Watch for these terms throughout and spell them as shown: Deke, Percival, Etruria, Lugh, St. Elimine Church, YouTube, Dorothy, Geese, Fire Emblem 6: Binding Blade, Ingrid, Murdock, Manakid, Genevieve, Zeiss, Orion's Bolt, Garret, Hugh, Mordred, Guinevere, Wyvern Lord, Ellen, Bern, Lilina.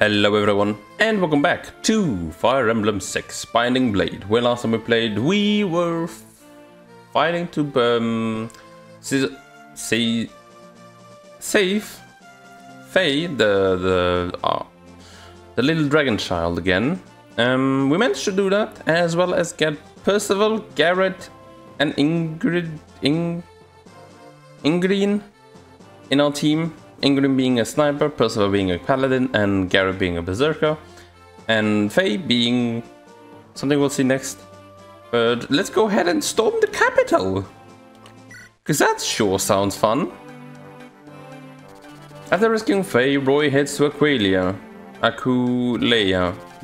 Hello everyone, and welcome back to Fire Emblem 6 Binding Blade. When last time we played, we were fighting to save Fae, the little dragon child again. We managed to do that, as well as get Percival, Garret, and Ingrid in our team. Ingrid being a sniper, Percival being a paladin, and Garret being a berserker, and Fae being something we'll see next. But let's go ahead and storm the capital, because that sure sounds fun. After rescuing Fae, Roy heads to Aquileia,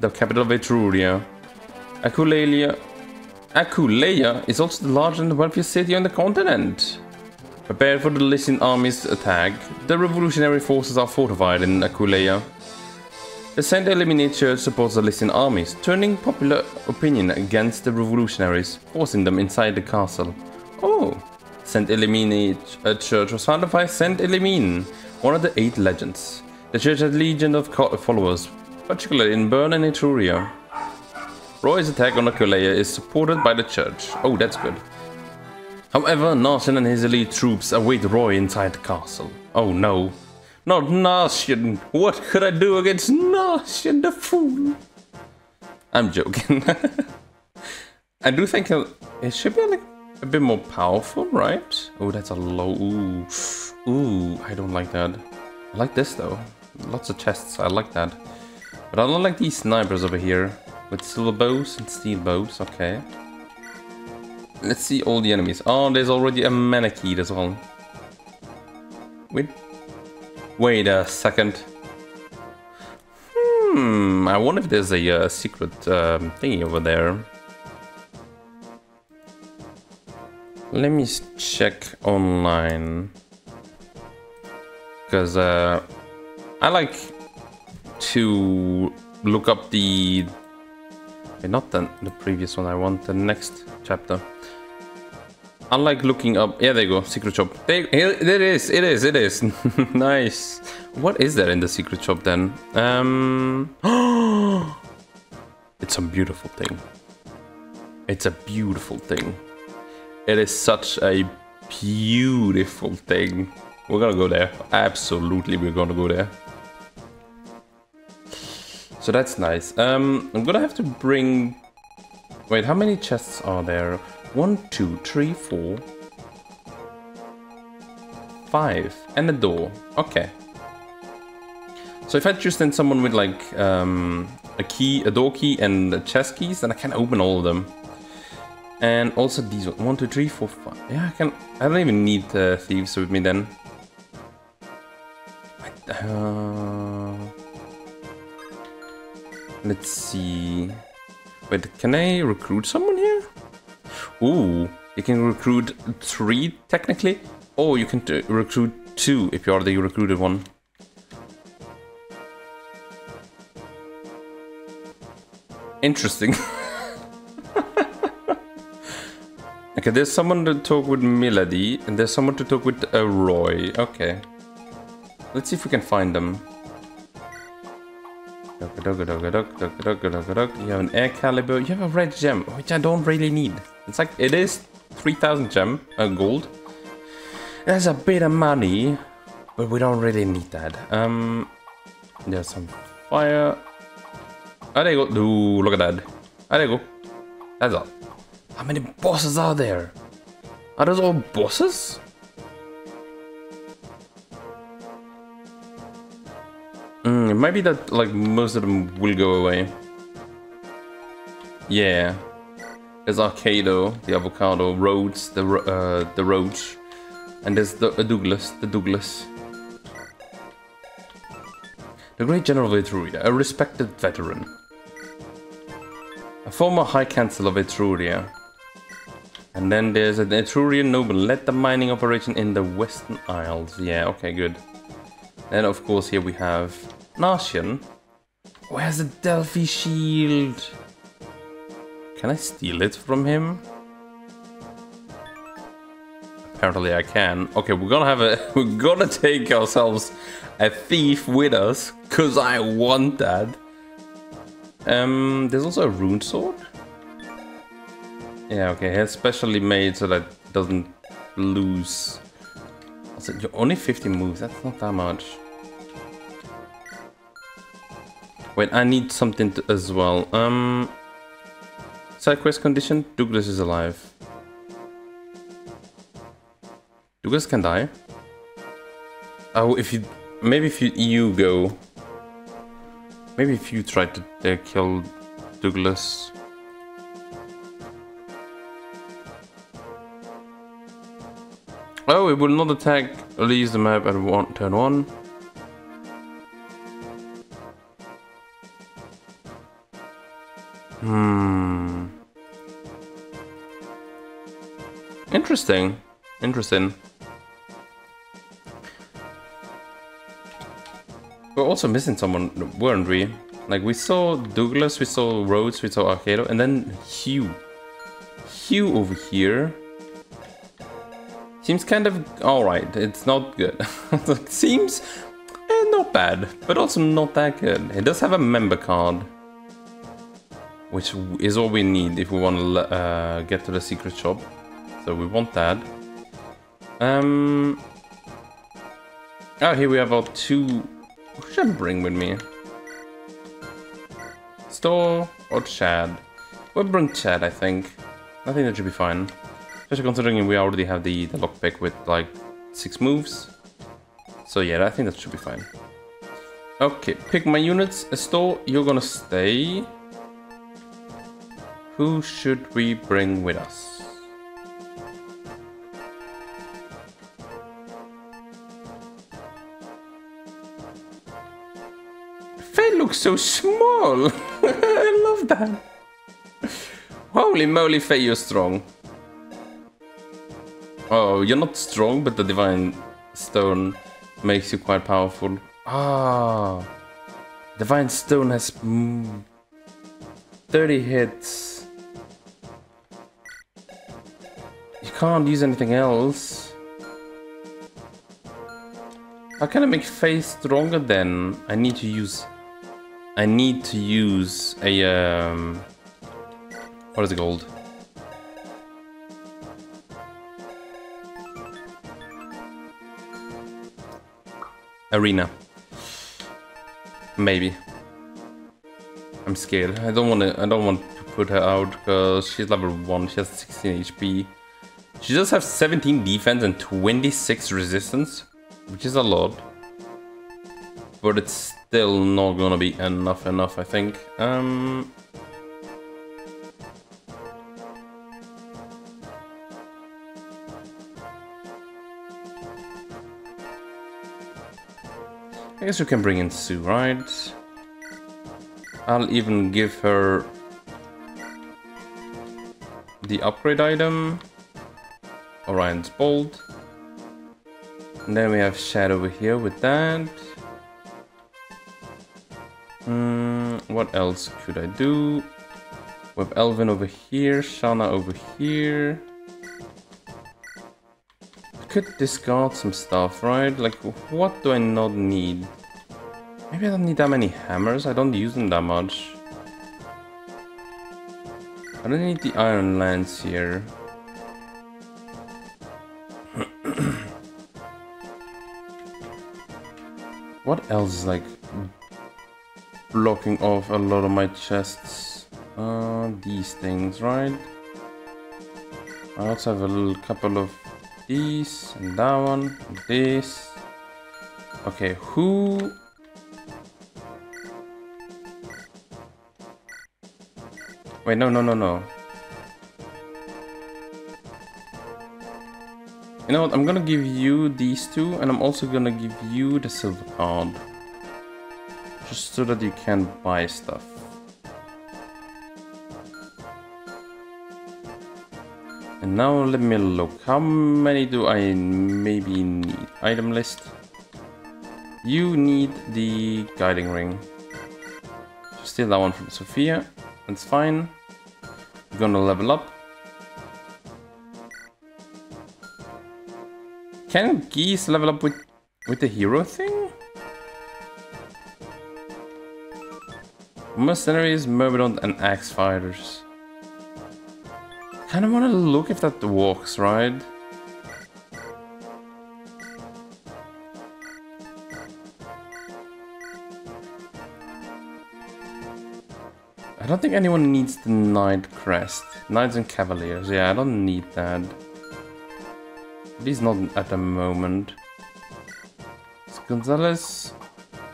the capital of Etruria. Aquileia is also the largest and wealthiest city on the continent. Prepared for the Lycian army's attack, the revolutionary forces are fortified in Aquileia. The St. Elimine Church supports the Lycian armies, turning popular opinion against the revolutionaries, forcing them inside the castle. Oh! St. Elimine Church was founded by St. Elimine, one of the 8 legends. The church had legions of followers, particularly in Bern and Etruria. Roy's attack on Aquileia is supported by the church. Oh, that's good. However, Narcian and his elite troops await Roy inside the castle. Oh no. Not Narcian! What could I do against Narcian the fool? I'm joking. I do think it should be like a bit more powerful, right? Oh, that's a low... Ooh, I don't like that. I like this though. Lots of chests, I like that. But I don't like these snipers over here. With silver bows and steel bows, okay. Let's see all the enemies. Oh, there's already a Manakid as well. Wait a second. I wonder if there's a secret thingy over there. Let me check online. Because I like to look up the... Not the previous one, I want the next chapter. I like looking up... Yeah, there you go, secret shop. There it is. Nice. What is there in the secret shop then? It's a beautiful thing. It's a beautiful thing. It is such a beautiful thing. We're gonna go there. Absolutely, we're gonna go there. So that's nice. I'm gonna have to bring... Wait, how many chests are there? 1, 2, 3, 4, 5. And a door. Okay. So if I just send someone with like a door key and the chest keys, then I can open all of them. And also these ones. 1, 2, 3, 4, 5. Yeah, I don't even need thieves with me then. Let's see... Wait, can I recruit someone here? Ooh, you can recruit 3, technically. Or you can recruit 2, if you are the recruited one. Interesting. Okay, there's someone to talk with Melady, and there's someone to talk with Roy. Okay. Let's see if we can find them. You have an air caliber, you have a red gem, which I don't really need. It's like, it is 3000 gem, gold. That's a bit of money, but we don't really need that. There's some fire. Oh, there you go. Ooh, look at that. Oh, there you go. That's all. How many bosses are there? Are those all bosses? It might be that, like, most of them will go away. Yeah. There's Arcardo, the Avocado, Rhodes, the Roach. And there's the Douglas. The Great General of Etruria, a respected veteran. A former High Council of Etruria. And then there's an Etrurian noble led the mining operation in the Western Isles. Yeah, okay, good. And of course here we have Narcian. Where's the Delphi Shield? Can I steal it from him? apparently I can. Okay, we're gonna have a, we're gonna take ourselves a thief with us, cause I want that. There's also a rune sword. Yeah, okay, it's specially made so that it doesn't lose. Also, you're only 50 moves, that's not that much. Wait, I need something to, as well. Side quest condition, Douglas is alive. Douglas can die. Oh, if you... Maybe if you go... Maybe if you try to kill Douglas... Oh, it will not attack, release the map at turn 1. Hmm. Interesting. Interesting. We're also missing someone, weren't we? Like, we saw Douglas, we saw Rhodes, we saw Arcardo, and then Hugh. Hugh over here. Seems kind of alright, it's not good. Seems not bad, but also not that good. It does have a member card, which is all we need if we want to get to the secret shop. So we want that. Oh, here we have our two... Who should I bring with me? Store or Chad? We'll bring Chad, I think. I think that should be fine. Especially considering we already have the lockpick with like 6 moves. So yeah, I think that should be fine. Okay, pick my units. Estor, you're gonna stay. Who should we bring with us? Fae looks so small! I love that! Holy moly, Fae, you're strong. Oh, you're not strong, but the Divine Stone makes you quite powerful. Ah, Divine Stone has 30 hits. You can't use anything else. How can I make Fae stronger then? I need to use... I need to use a... what is it called? Arena. Maybe. I'm scared. I don't want to put her out because she's level 1. She has 16 HP. She does have 17 defense and 26 resistance, which is a lot. But it's still not gonna be enough, I think. I guess you can bring in Sue, right? I'll even give her the upgrade item, Orion's Bolt. And then we have Shad over here with that. What else could I do? We have Elffin over here, Shana over here. Could discard some stuff, right? Like, what do I not need? Maybe I don't need that many hammers. I don't use them that much. I don't need the iron lance here. What else is like blocking off a lot of my chests? These things, right? I also have a little couple of these, and that one, and this. Okay, who... Wait, no. You know what, I'm gonna give you these two, and I'm also gonna give you the silver card. Just so that you can buy stuff. And now let me look, how many do I maybe need? Item list. You need the guiding ring. Steal that one from Sophia, that's fine. We're gonna level up. Can Geese level up with the hero thing? Mercenaries, Myrmidon, and Axe Fighters. Kinda wanna look if that works, right? I don't think anyone needs the Knight Crest. Knights and Cavaliers, yeah, I don't need that. At least not at the moment. So Gonzalez...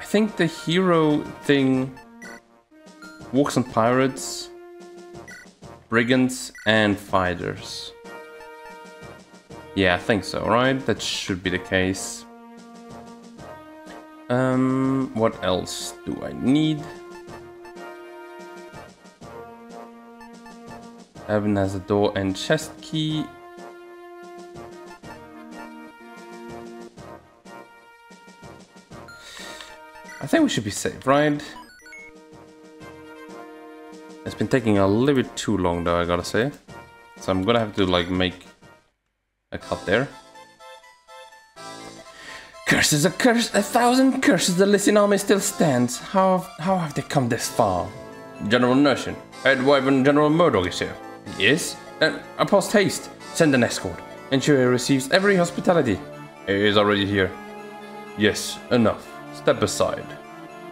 I think the hero thing... Walks on Pirates, Brigands, and Fighters. Yeah, I think so, right? That should be the case. What else do I need? Heaven has a door and chest key. I think we should be safe, right? It's been taking a little bit too long though, I gotta say. So I'm gonna have to like make a cut there. Curses, a curse, 1,000 curses, the Lycian army still stands. How have they come this far? General Narcian, Head Wyvern General Murdock is here. He is? Then post haste. Send an escort. Ensure he receives every hospitality. He is already here. Yes, enough. Step aside.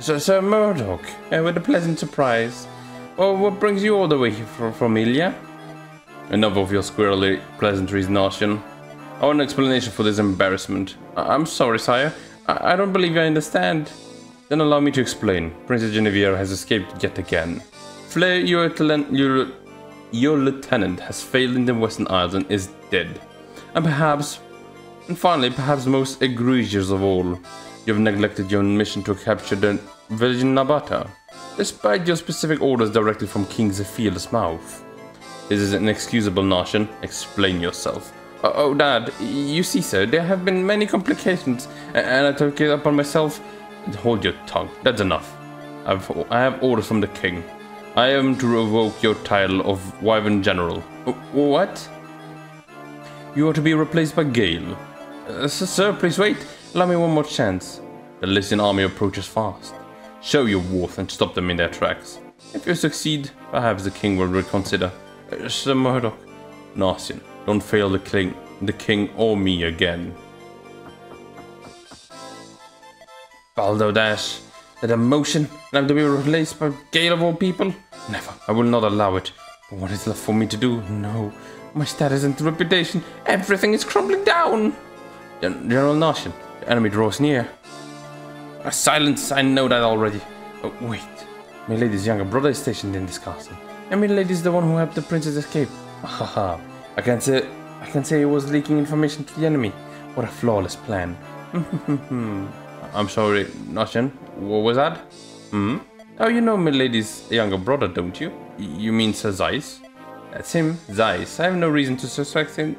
Sir Murdock, with a pleasant surprise. Well, what brings you all the way from Ilia? Enough of your squirrely pleasantries, Narcian. I want an explanation for this embarrassment. I'm sorry, sire. I don't believe I understand. Then allow me to explain. Princess Genevieve has escaped yet again. Flair, your lieutenant, has failed in the Western Isles and is dead. And finally, perhaps most egregious of all, you've neglected your mission to capture the Virgin Nabata, despite your specific orders directly from King Zephyr's mouth. This is inexcusable, Narcian. Explain yourself. Oh, Dad, you see, sir, there have been many complications, and I took it upon myself. Hold your tongue. That's enough. I have orders from the King. I am to revoke your title of Wyvern General. What? You are to be replaced by Gale. Sir, please wait. Allow me one more chance. The Lycian army approaches fast. Show your worth and stop them in their tracks. If you succeed, perhaps the King will reconsider. Sir Murdoch, Narcian, don't fail the king or me again. Baldo Dash, that emotion, and I'm to be replaced by Gale of all people? Never, I will not allow it. But what is left for me to do? No, my status and reputation, everything is crumbling down. General Narcian, the enemy draws near. Silence, I know that already. Oh, wait, Milady's younger brother is stationed in this castle. And Milady's the one who helped the princess escape. Haha, I can say it was leaking information to the enemy. What a flawless plan. I'm sorry, Narcian, what was that? Hmm? Oh, you know Milady's younger brother, don't you? You mean Sir Zeiss? That's him, Zeiss. I have no reason to suspect him.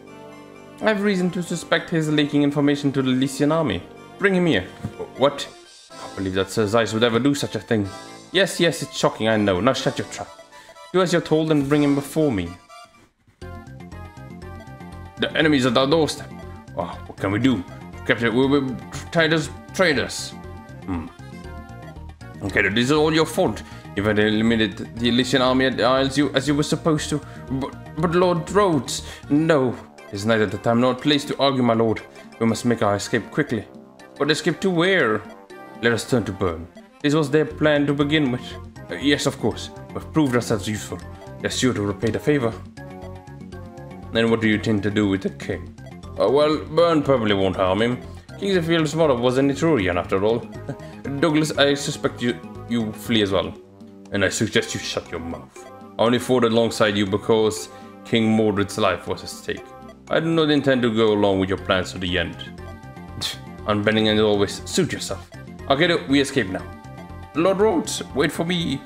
I have reason to suspect his leaking information to the Lycian army. Bring him here. What? I can't believe that Sir Zeiss would ever do such a thing. Yes, yes, it's shocking, I know. Now shut your trap. Do as you're told and bring him before me. The enemy's at our doorstep. Oh, what can we do? Captain, we'll traitors. Okay, this is all your fault. You've eliminated the Lycian army at the Isles as you were supposed to. But Lord Rhodes, no. It's neither the time nor place to argue, my lord. We must make our escape quickly. But escape to where? Let us turn to Bern. This was their plan to begin with. Yes, of course. We've proved ourselves useful. They're sure to repay the favor. Then what do you intend to do with the king? Well, Bern probably won't harm him. King Zephyr's mother was an Etrurian after all. Douglas, I suspect you flee as well. And I suggest you shut your mouth. I only fought alongside you because King Mordred's life was at stake. I do not intend to go along with your plans to the end. Unbending as always, suit yourself. Okay, we escape now. Lord Rhodes, wait for me.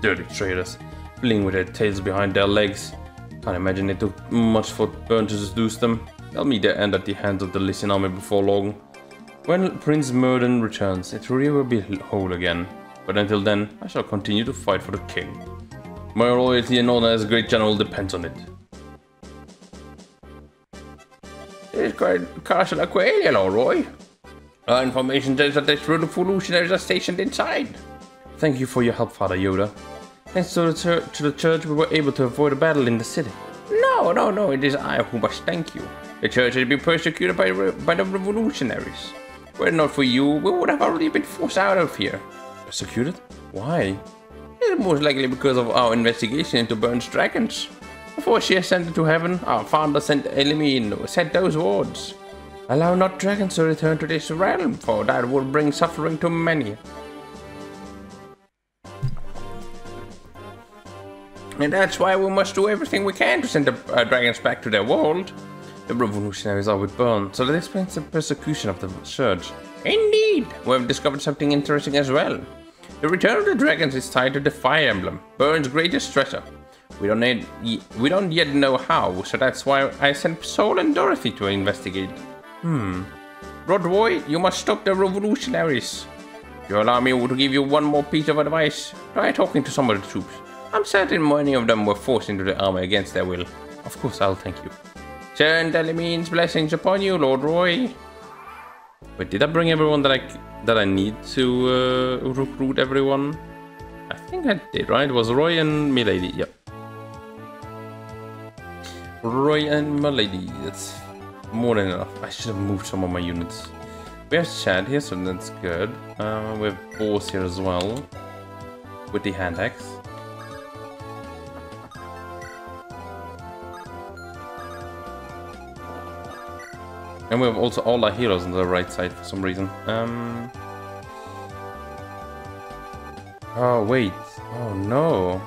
Dirty traitors, fleeing with their tails behind their legs. Can't imagine it took much for Bern to seduce them. They'll meet their end at the hands of the Lycian army before long. When Prince Murden returns, Etruria will be whole again. But until then, I shall continue to fight for the king. My loyalty and honor as a great general depends on it. Castle Aquileia, Roy. Our information tells us that revolutionaries are stationed inside. Thank you for your help, Father Yoda. Thanks to the church, we were able to avoid a battle in the city. No, no, no, it is I who must thank you. The church has been persecuted by the revolutionaries. Were it not for you, we would have already been forced out of here. Persecuted? Why? It's most likely because of our investigation into Bern's dragons. Before she ascended to heaven, our founder St. Elimine said those words. Allow not dragons to return to this realm, for that would bring suffering to many. And that's why we must do everything we can to send the dragons back to their world. The revolutionaries are with Bern, so that explains the persecution of the church. Indeed! We have discovered something interesting as well. The return of the dragons is tied to the Fire Emblem, Bern's greatest treasure. We don't yet know how, so that's why I sent Sol and Dorothy to investigate. Rodroy, you must stop the revolutionaries. You allow me to give you one more piece of advice. Try talking to some of the troops. I'm certain many of them were forced into the army against their will. Of course, I'll thank you. St. Elimine's blessings upon you, Lord Roy. Wait, did I bring everyone that I need to recruit everyone? I think I did, right? It was Roy and Melady, yep. Roy and Melady, that's more than enough. I should have moved some of my units. We have Chad here, so that's good. We have Boss here as well, with the hand axe. And we have also all our heroes on the right side for some reason. Oh, wait. Oh, no.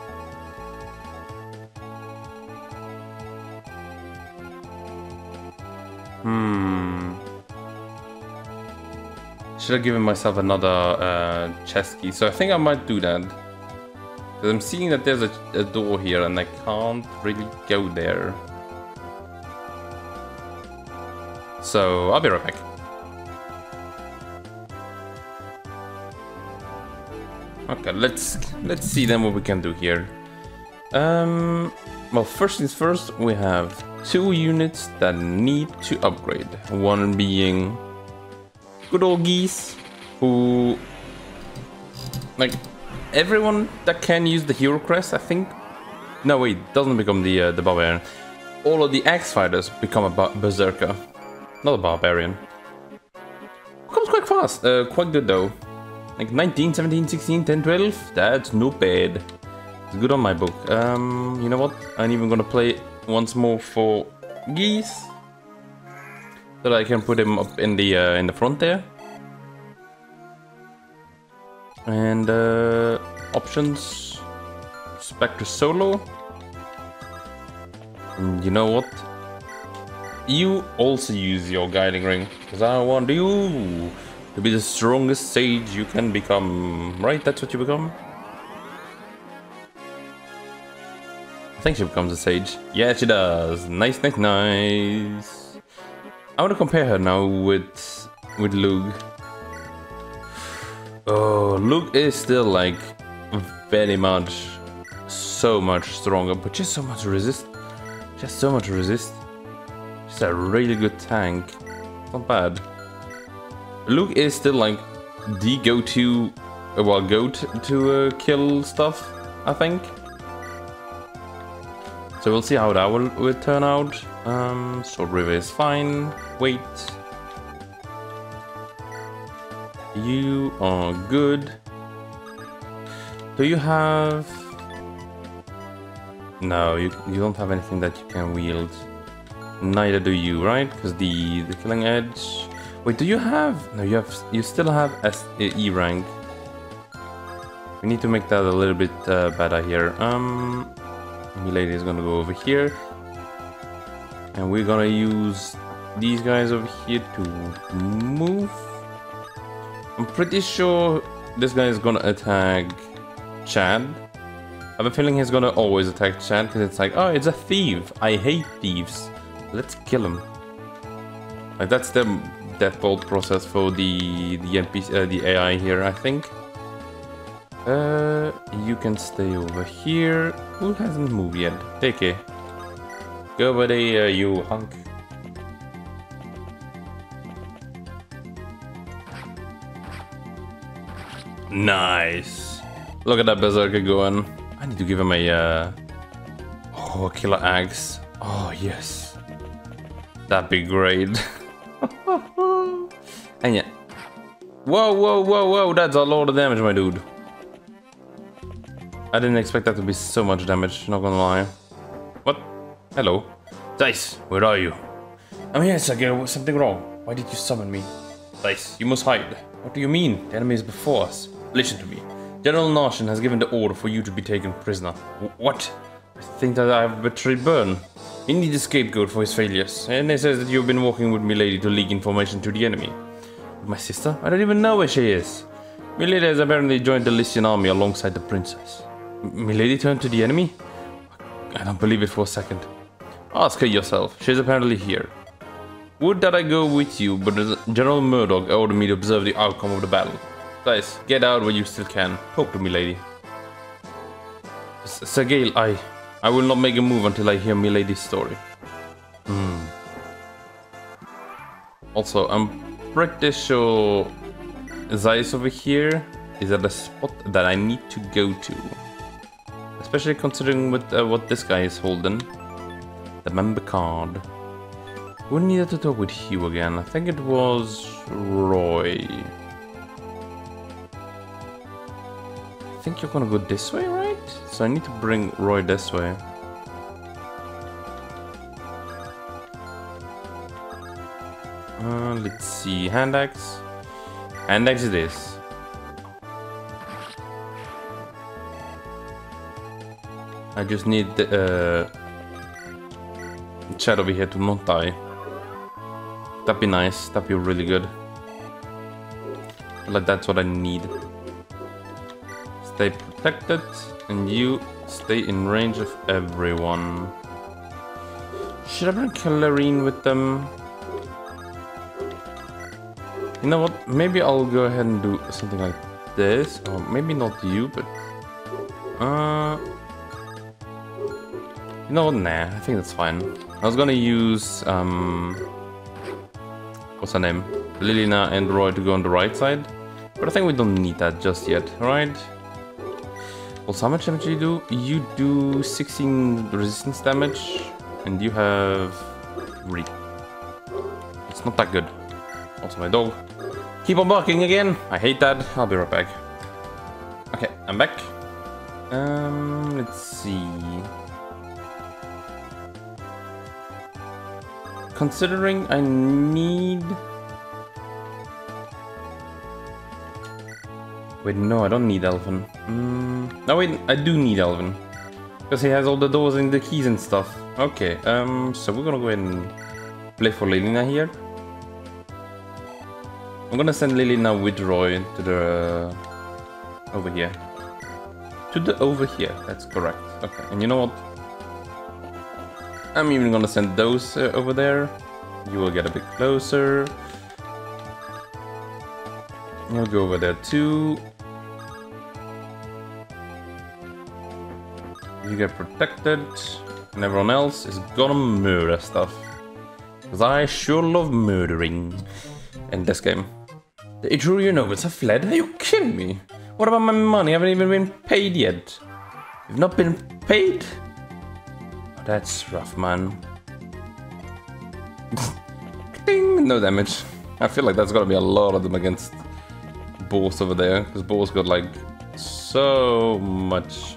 Should have given myself another chest key. So I think I might do that. Because I'm seeing that there's a door here and I can't really go there. So, I'll be right back. Okay, let's see then what we can do here. Well, first things first, we have two units that need to upgrade. One being good old Geese, who, like, everyone that can use the Hero Crest, I think. No, wait, doesn't become the Barbarian. All of the Axe Fighters become a Berserker. Not a barbarian. Comes quite fast, quite good though. Like 19, 17, 16, 10, 12. That's not bad. It's good on my book. You know what? I'm even gonna play once more for Geese, so that I can put him up in the front there. And options. Spectre solo. And you know what? You also use your guiding ring, because I want you to be the strongest sage you can become. Right, that's what you become. I think she becomes a sage. Yeah, she does. Nice, nice, nice. I want to compare her now with Lugh. Oh, Lugh is still like very much, so much stronger, but just so much resist. Just so much resist. It's a really good tank. Not bad. Lugh is still like the go-to, well, go-to kill stuff, I think. So we'll see how that will turn out. Sword River is fine. Wait. You are good. Do you have... No, you don't have anything that you can wield. Neither do you, right? Because the killing edge. Wait, do you have? No, you still have E rank. We need to make that a little bit better here. Milady is gonna go over here, and we're gonna use these guys over here to move. I'm pretty sure this guy is gonna attack Chad. I have a feeling he's gonna always attack Chad because it's like, oh, it's a thief. I hate thieves. Let's kill him. Like that's the death bolt process for the AI here, I think. You can stay over here. Who hasn't moved yet? Deke. Go over there, you hunk. Nice. Look at that berserker going. I need to give him a oh, killer axe. Oh yes, that'd be great. And yeah, whoa, whoa, whoa, whoa! That's a lot of damage, my dude. I didn't expect that to be so much damage. Not gonna lie. What? Hello, Zeiss. Where are you? I'm here, Sager. Was something wrong? Why did you summon me? Zeiss, you must hide. What do you mean? The enemy is before us. Listen to me. General Narcian has given the order for you to be taken prisoner. What? I think that I have betrayed Bern. He needs a scapegoat for his failures. And he says that you've been working with Melady to leak information to the enemy. My sister? I don't even know where she is. Melady has apparently joined the Lycian army alongside the princess. Melady turned to the enemy? I don't believe it for a second. Ask her yourself. She's apparently here. Would that I go with you, but General Murdock ordered me to observe the outcome of the battle. Guys, get out where you still can. Talk to Melady. Sir Gale, I will not make a move until I hear Melady's story. Also, I'm pretty sure Zeiss over here is at a spot that I need to go to. Especially considering what this guy is holding. The member card. We needed to talk with Hugh again. I think it was Roy. I think you're gonna go this way, right? So I need to bring Roy this way. Let's see. Hand axe. Hand axe it is. I just need the Chad over here to not die. That'd be nice. That'd be really good. Like, that's what I need. Stay protected, and you stay in range of everyone. Should I bring Clarine with them? You know what? Maybe I'll go ahead and do something like this. Or maybe not you, but you know what? Nah, I think that's fine. I was gonna use what's her name? Lilina and Roy to go on the right side. But I think we don't need that just yet, right? Also, how much damage do you do? You do 16 resistance damage, and you have 3. It's not that good. Also, my dog. Keep on barking again! I hate that. I'll be right back. Okay, I'm back. Let's see. Considering I need... Wait, no, I don't need Elffin. No, wait, I do need Elffin. Because he has all the doors and the keys and stuff. Okay, so we're gonna go ahead and play for Lilina here. I'm gonna send Lilina with Roy to the... over here. To the over here, that's correct. Okay, and you know what? I'm even gonna send those over there. You will get a bit closer. We'll go over there too. You get protected, and everyone else is gonna murder stuff. Because I sure love murdering in this game. The Etruria nobles have fled? Are you kidding me? What about my money? I haven't even been paid yet. You've not been paid? Oh, that's rough, man. Ding! No damage. I feel like that's gonna be a lot of them against Boss over there, because Boss got like so much.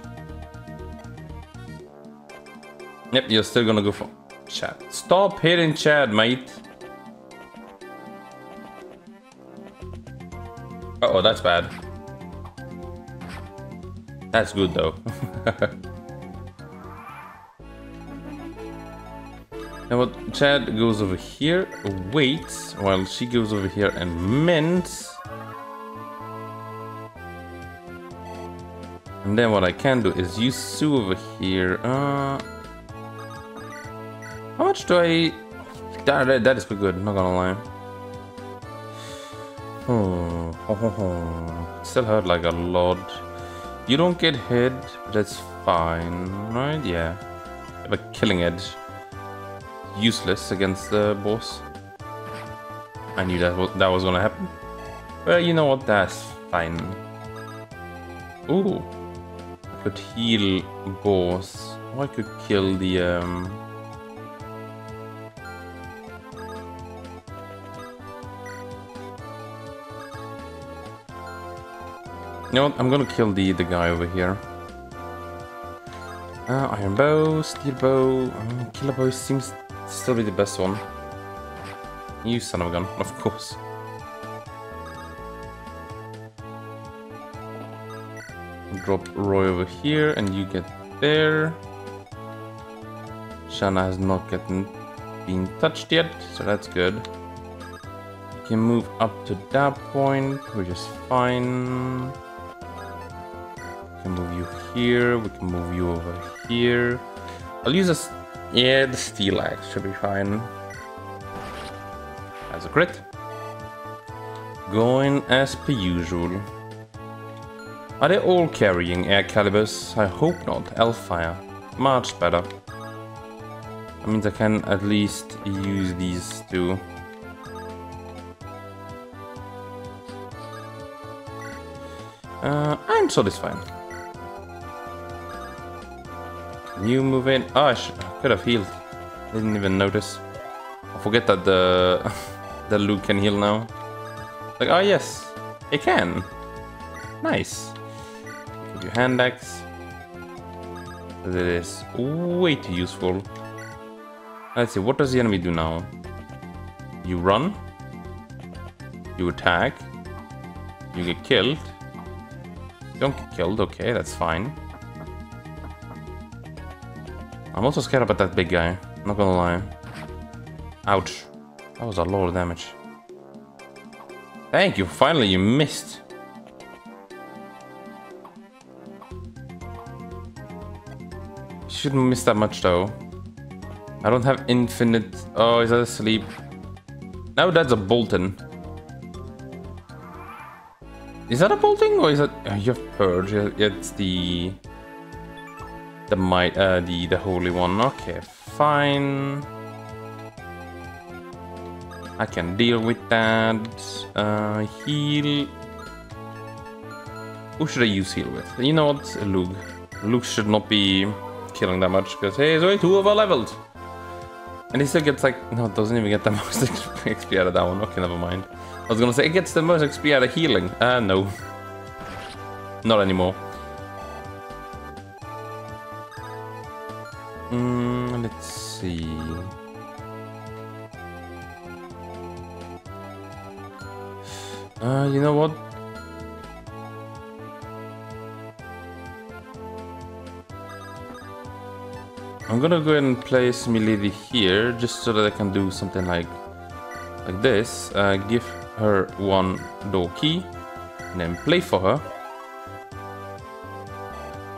Yep, you're still gonna go for Chad. Stop hitting Chad, mate. Uh oh, that's bad. That's good though. Now what? Chad goes over here, waits while she goes over here and mints. And then what I can do is use Sue over here. How much do I... That is pretty good, not gonna lie. Oh. Still hurt like a lot. You don't get hit, but that's fine, right? Yeah. But killing it. Useless against the boss. I knew that was gonna happen. Well, you know what? That's fine. Ooh. I could heal boss. Or I could kill the... You know what? I'm gonna kill the guy over here. Iron bow, steel bow, killer bow seems to still be the best one. You son of a gun, of course. Drop Roy over here and you get there. Shana has not been touched yet, so that's good. You can move up to that point, which is fine. Move you here, we can move you over here. I'll use a... yeah, the steel axe should be fine. That's a crit. Going as per usual. Are they all carrying air calibers? I hope not. Elfire. Much better. That means I can at least use these two. I'm satisfied. You move in. Oh, I could have healed. Didn't even notice. I forget that the that Lugh can heal now. Like, oh yes, it can. Nice. Give you hand axe. It is way too useful. Let's see. What does the enemy do now? You run. You attack. You get killed. Don't get killed. Okay, that's fine. I'm also scared about that big guy, not gonna lie. Ouch. That was a lot of damage. Thank you, finally you missed. You shouldn't miss that much though. I don't have infinite... oh, is that asleep? No, that's a Bolton. Is that a Bolton or is that... oh, you have Purge, it's the... the might, the holy one. Okay, fine. I can deal with that. Heal. Who should I use heal with? You know what? Lugh. Lugh should not be killing that much because hey, it's only two over-leveled. And he still gets like no, it doesn't even get the most XP out of that one. Okay, never mind. I was gonna say it gets the most XP out of healing. No, not anymore. Let's see. You know what? I'm gonna go ahead and place Melady here, just so that I can do something like this. Give her one door key, and then play for her.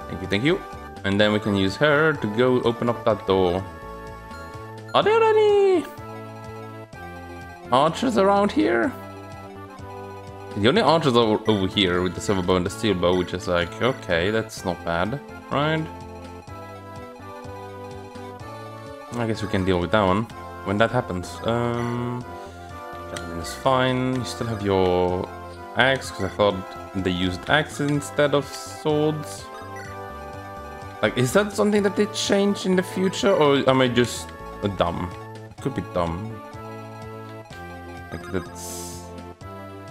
Thank you, thank you. And then we can use her to go open up that door. Are there any archers around here? The only archers are over here with the silver bow and the steel bow, which is like, okay, that's not bad, right? I guess we can deal with that one when that happens. Javelin is fine. You still have your axe, because I thought they used axes instead of swords. Like, is that something that they change in the future, or am I just dumb? It could be dumb. Like, that's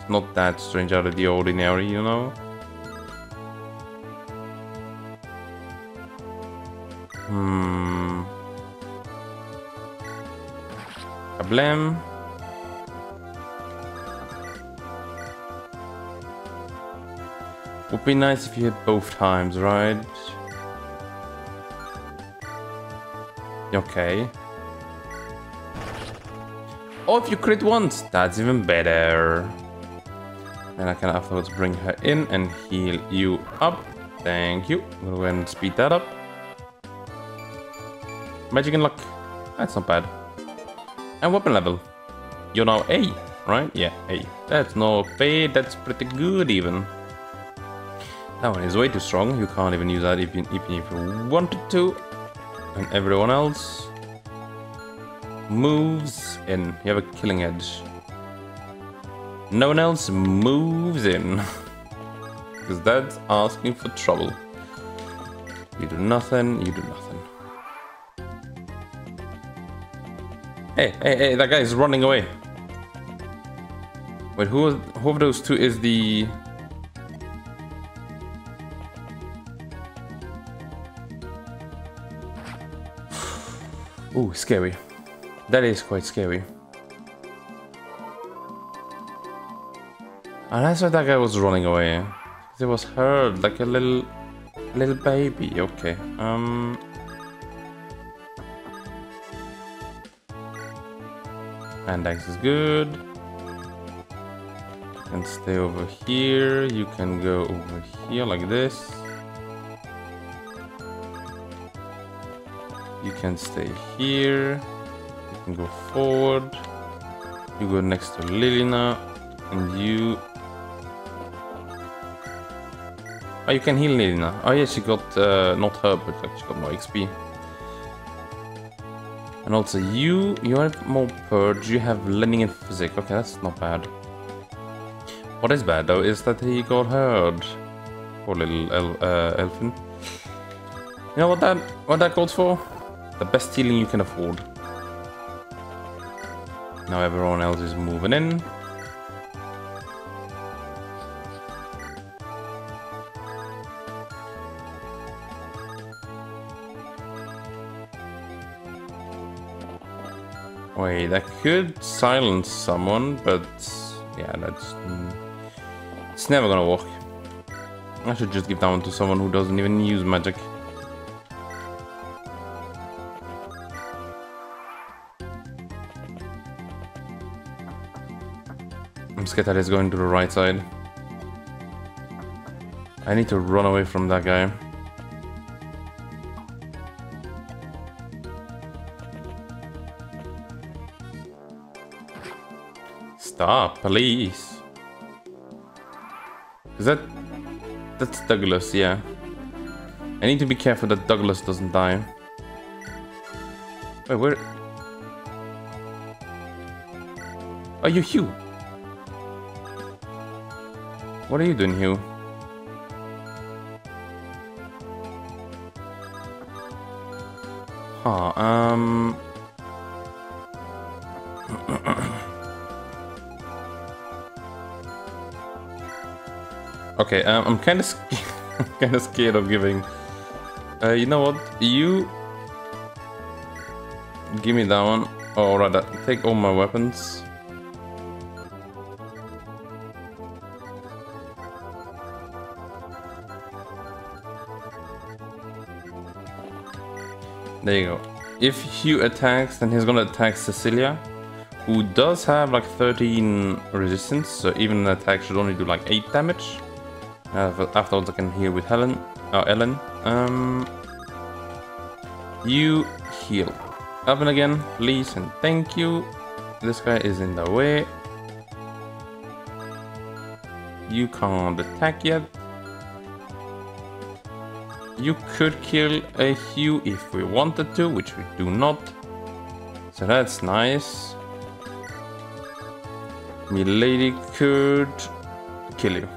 not that strange out of the ordinary, you know? Kablam. Would be nice if you hit both times, right? Okay. Oh, if you crit once, that's even better. Then I can afterwards bring her in and heal you up. Thank you. I'm gonna go and speed that up. Magic and luck. That's not bad. And weapon level. You're now A, right? Yeah, A. That's not bad. That's pretty good even. That one is way too strong. You can't even use that even if you wanted to. And everyone else moves in. You have a killing edge. No one else moves in. because that's asking for trouble. You do nothing, you do nothing. Hey, hey, hey, that guy is running away. Wait, who of those two is the... Ooh, scary. That is quite scary. And that's why that guy was running away. It was hurt like a little baby. Okay. And axe is good. You can stay over here. You can go over here like this. You can stay here. You can go forward. You go next to Lilina. And you... Oh, you can heal Lilina. Oh yeah, she got... not her, but like, she got more XP. And also you... You have more purge. You have lending and physic. Okay, that's not bad. What is bad though is that he got hurt. Poor little Elffin. You know what that goes for? The best healing you can afford. Now everyone else is moving in. Wait, that could silence someone, but yeah, that's... It's never gonna work. I should just give that one to someone who doesn't even use magic. I'm scared that it's going to the right side. I need to run away from that guy. Stop, please. Is that... That's Douglas, yeah. I need to be careful that Douglas doesn't die. Wait, where... Are you Hugh? What are you doing, Hugh? Huh, Okay, I'm kind of scared of giving. You know what? You give me that one, or rather, take all my weapons. There you go. If Hugh attacks, then he's gonna attack Cecilia, who does have like 13 resistance, so even an attack should only do like 8 damage. Afterwards I can heal with Helen, Ellen. You heal. Up and again, please and thank you. This guy is in the way. You can't attack yet. You could kill a Hugh if we wanted to, which we do not. So that's nice. Melady could kill you.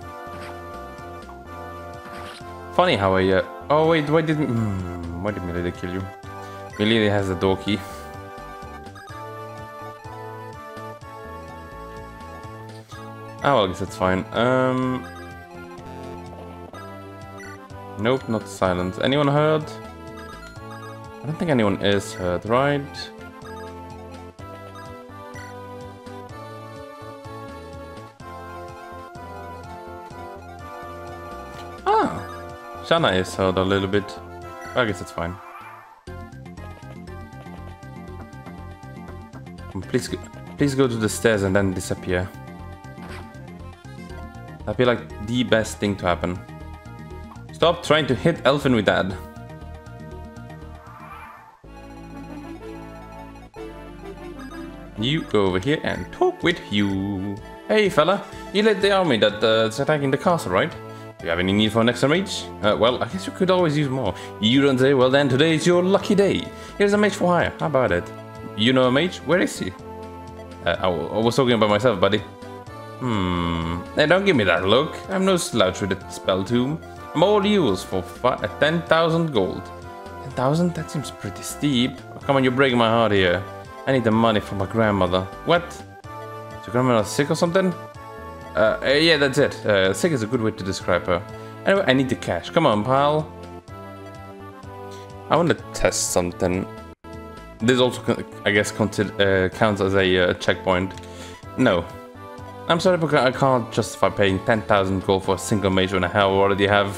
Funny how I... oh wait, why did Melady kill you? Melady has the door key. Oh, well, I guess that's fine. Nope, not silence. Anyone hurt? I don't think anyone is hurt, right? Shana is hurt a little bit. I guess it's fine. Please go to the stairs and then disappear. That'd be like the best thing to happen. Stop trying to hit Elffin with that. You go over here and talk with you. Hey fella, you led the army that's attacking the castle, right? Do you have any need for an extra mage? Well, I guess you could always use more. You don't say, well then, today is your lucky day. Here's a mage for hire. How about it? You know a mage? Where is he? I was talking about myself, buddy. Hey, don't give me that look. I'm no slouch with a spell tomb. I'm all yours for 10,000 gold. 10,000? That seems pretty steep. Oh, come on, you're breaking my heart here. I need the money from my grandmother. What? Is your grandmother sick or something? Yeah, that's it. Sick is a good way to describe her. Anyway, I need the cash. Come on, pal. I want to test something. This also, I guess, counts as a checkpoint. No. I'm sorry, but I can't justify paying 10,000 gold for a single mage when I already have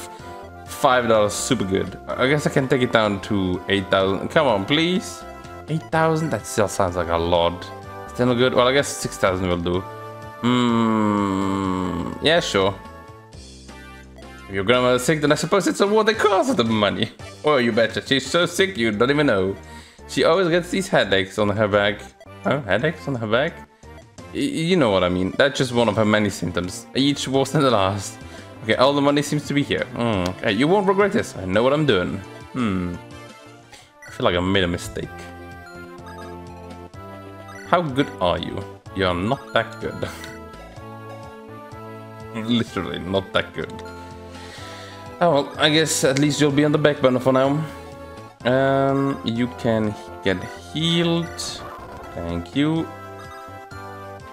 $5 super good. I guess I can take it down to 8,000. Come on, please. 8,000? That still sounds like a lot. Still no good? Well, I guess 6,000 will do. Yeah, sure. If your grandmother's sick, then I suppose it's a worth the cost of the money. Oh, you betcha. She's so sick you don't even know. She always gets these headaches on her back. Oh, headaches on her back? You know what I mean. That's just one of her many symptoms. Each worse than the last. Okay, all the money seems to be here. Okay, you won't regret this. I know what I'm doing. I feel like I made a mistake. How good are you? You're not that good. Literally not that good. Oh well, I guess at least you'll be on the back burner for now. You can get healed. Thank you.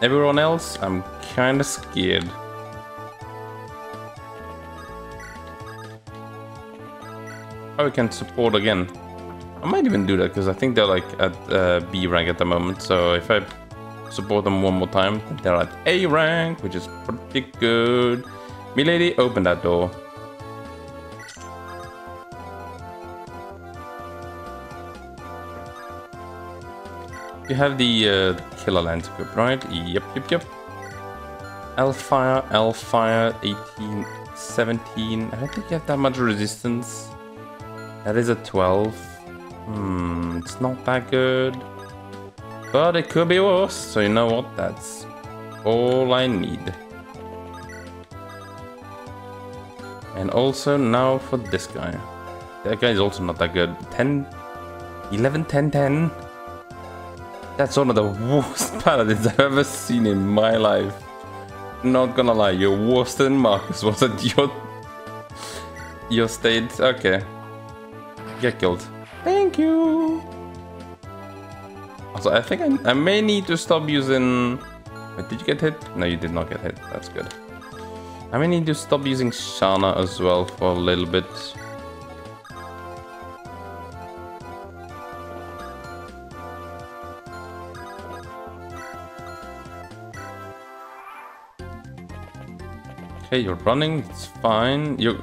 Everyone else, I'm kinda scared. Oh, we can support again. I might even do that, because I think they're like at B rank at the moment. So if I support them one more time, they're at A rank, which is pretty good. Melady, open that door. You have the killer lens equipped, right? Yep. Elffire, 18, 17. I don't think you have that much resistance. That is a 12. It's not that good. But it could be worse, so you know what? That's all I need. And also now for this guy. That guy is also not that good. 10, 11, 10, 10. That's one of the worst paladins I've ever seen in my life. Not gonna lie, you're worse than Marcus was at your state. Okay. Get killed. Thank you! Also, I think I may need to stop using... Wait, did you get hit? No, you did not get hit. That's good. I may need to stop using Shana as well for a little bit. Okay, you're running, it's fine. You're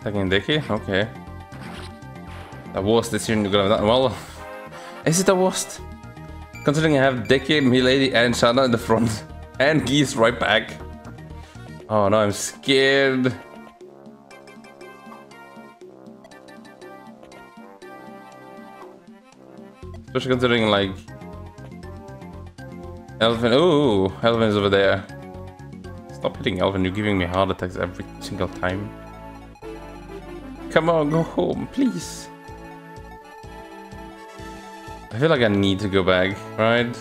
attacking Deke? Okay. The worst decision you could have done. Well, is it the worst? Considering I have Deke, Melady, and Shana in the front. And Geese right back. Oh no, I'm scared. Especially considering like... Elffin. Ooh, Elffin's over there. Stop hitting Elffin, you're giving me heart attacks every single time. Come on, go home, please. I feel like I need to go back, right?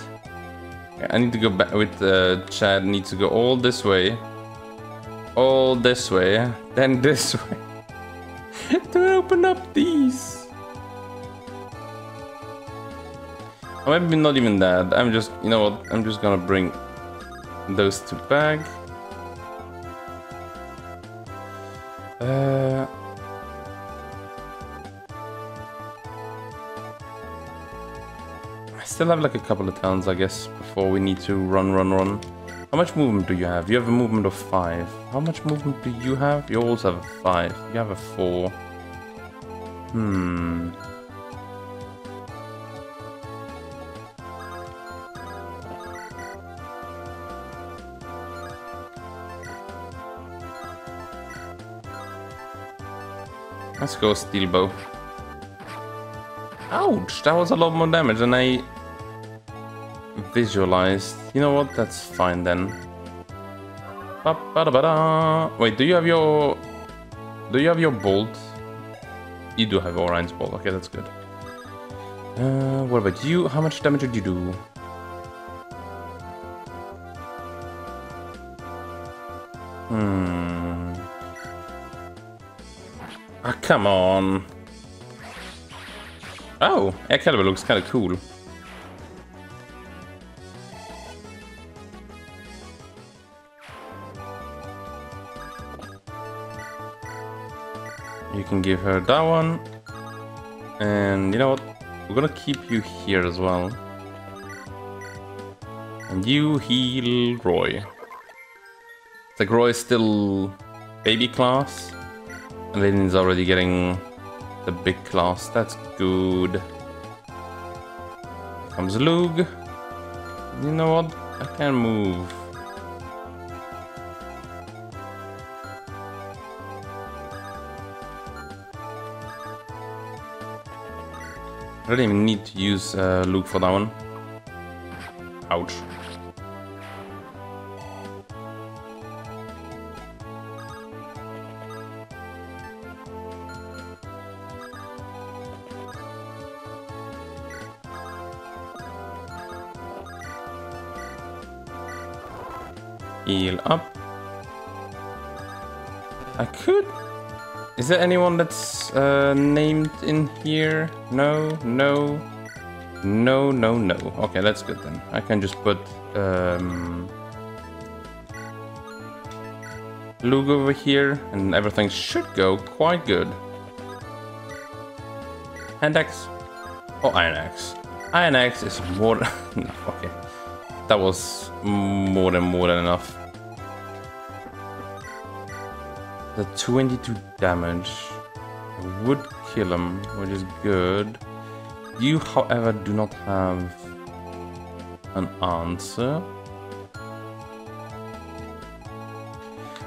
I need to go back with Chad, needs to go all this way, then this way. To open up these. Or maybe not even that, I'm just, you know what, I'm just gonna bring those two back. I still have like a couple of towns, I guess, before we need to run. How much movement do you have? You have a movement of 5. How much movement do you have? You also have a 5. You have a 4. Let's go steel bow. Ouch! That was a lot more damage than I visualized. You know what? That's fine then. Wait, do you have your bolt? You do have Orion's Bolt. Okay, that's good. What about you? How much damage did you do? Oh, come on. Oh, Excalibur looks kind of cool. You can give her that one. And you know what? We're gonna keep you here as well. And you heal Roy. Like Roy's still baby class. And Lydian's already getting the big class. That's good. Here comes Lugh. You know what? I can move. I don't even need to use Lugh for that one. Ouch. Heal up. I could... Is there anyone that's named in here? No, no, no, no, no. Okay, that's good then. I can just put Lugh over here and everything should go quite good. Hand axe. Oh, iron axe. Iron axe is more than... No, okay. That was more than enough. The 22 damage would kill him, which is good. You, however, do not have an answer.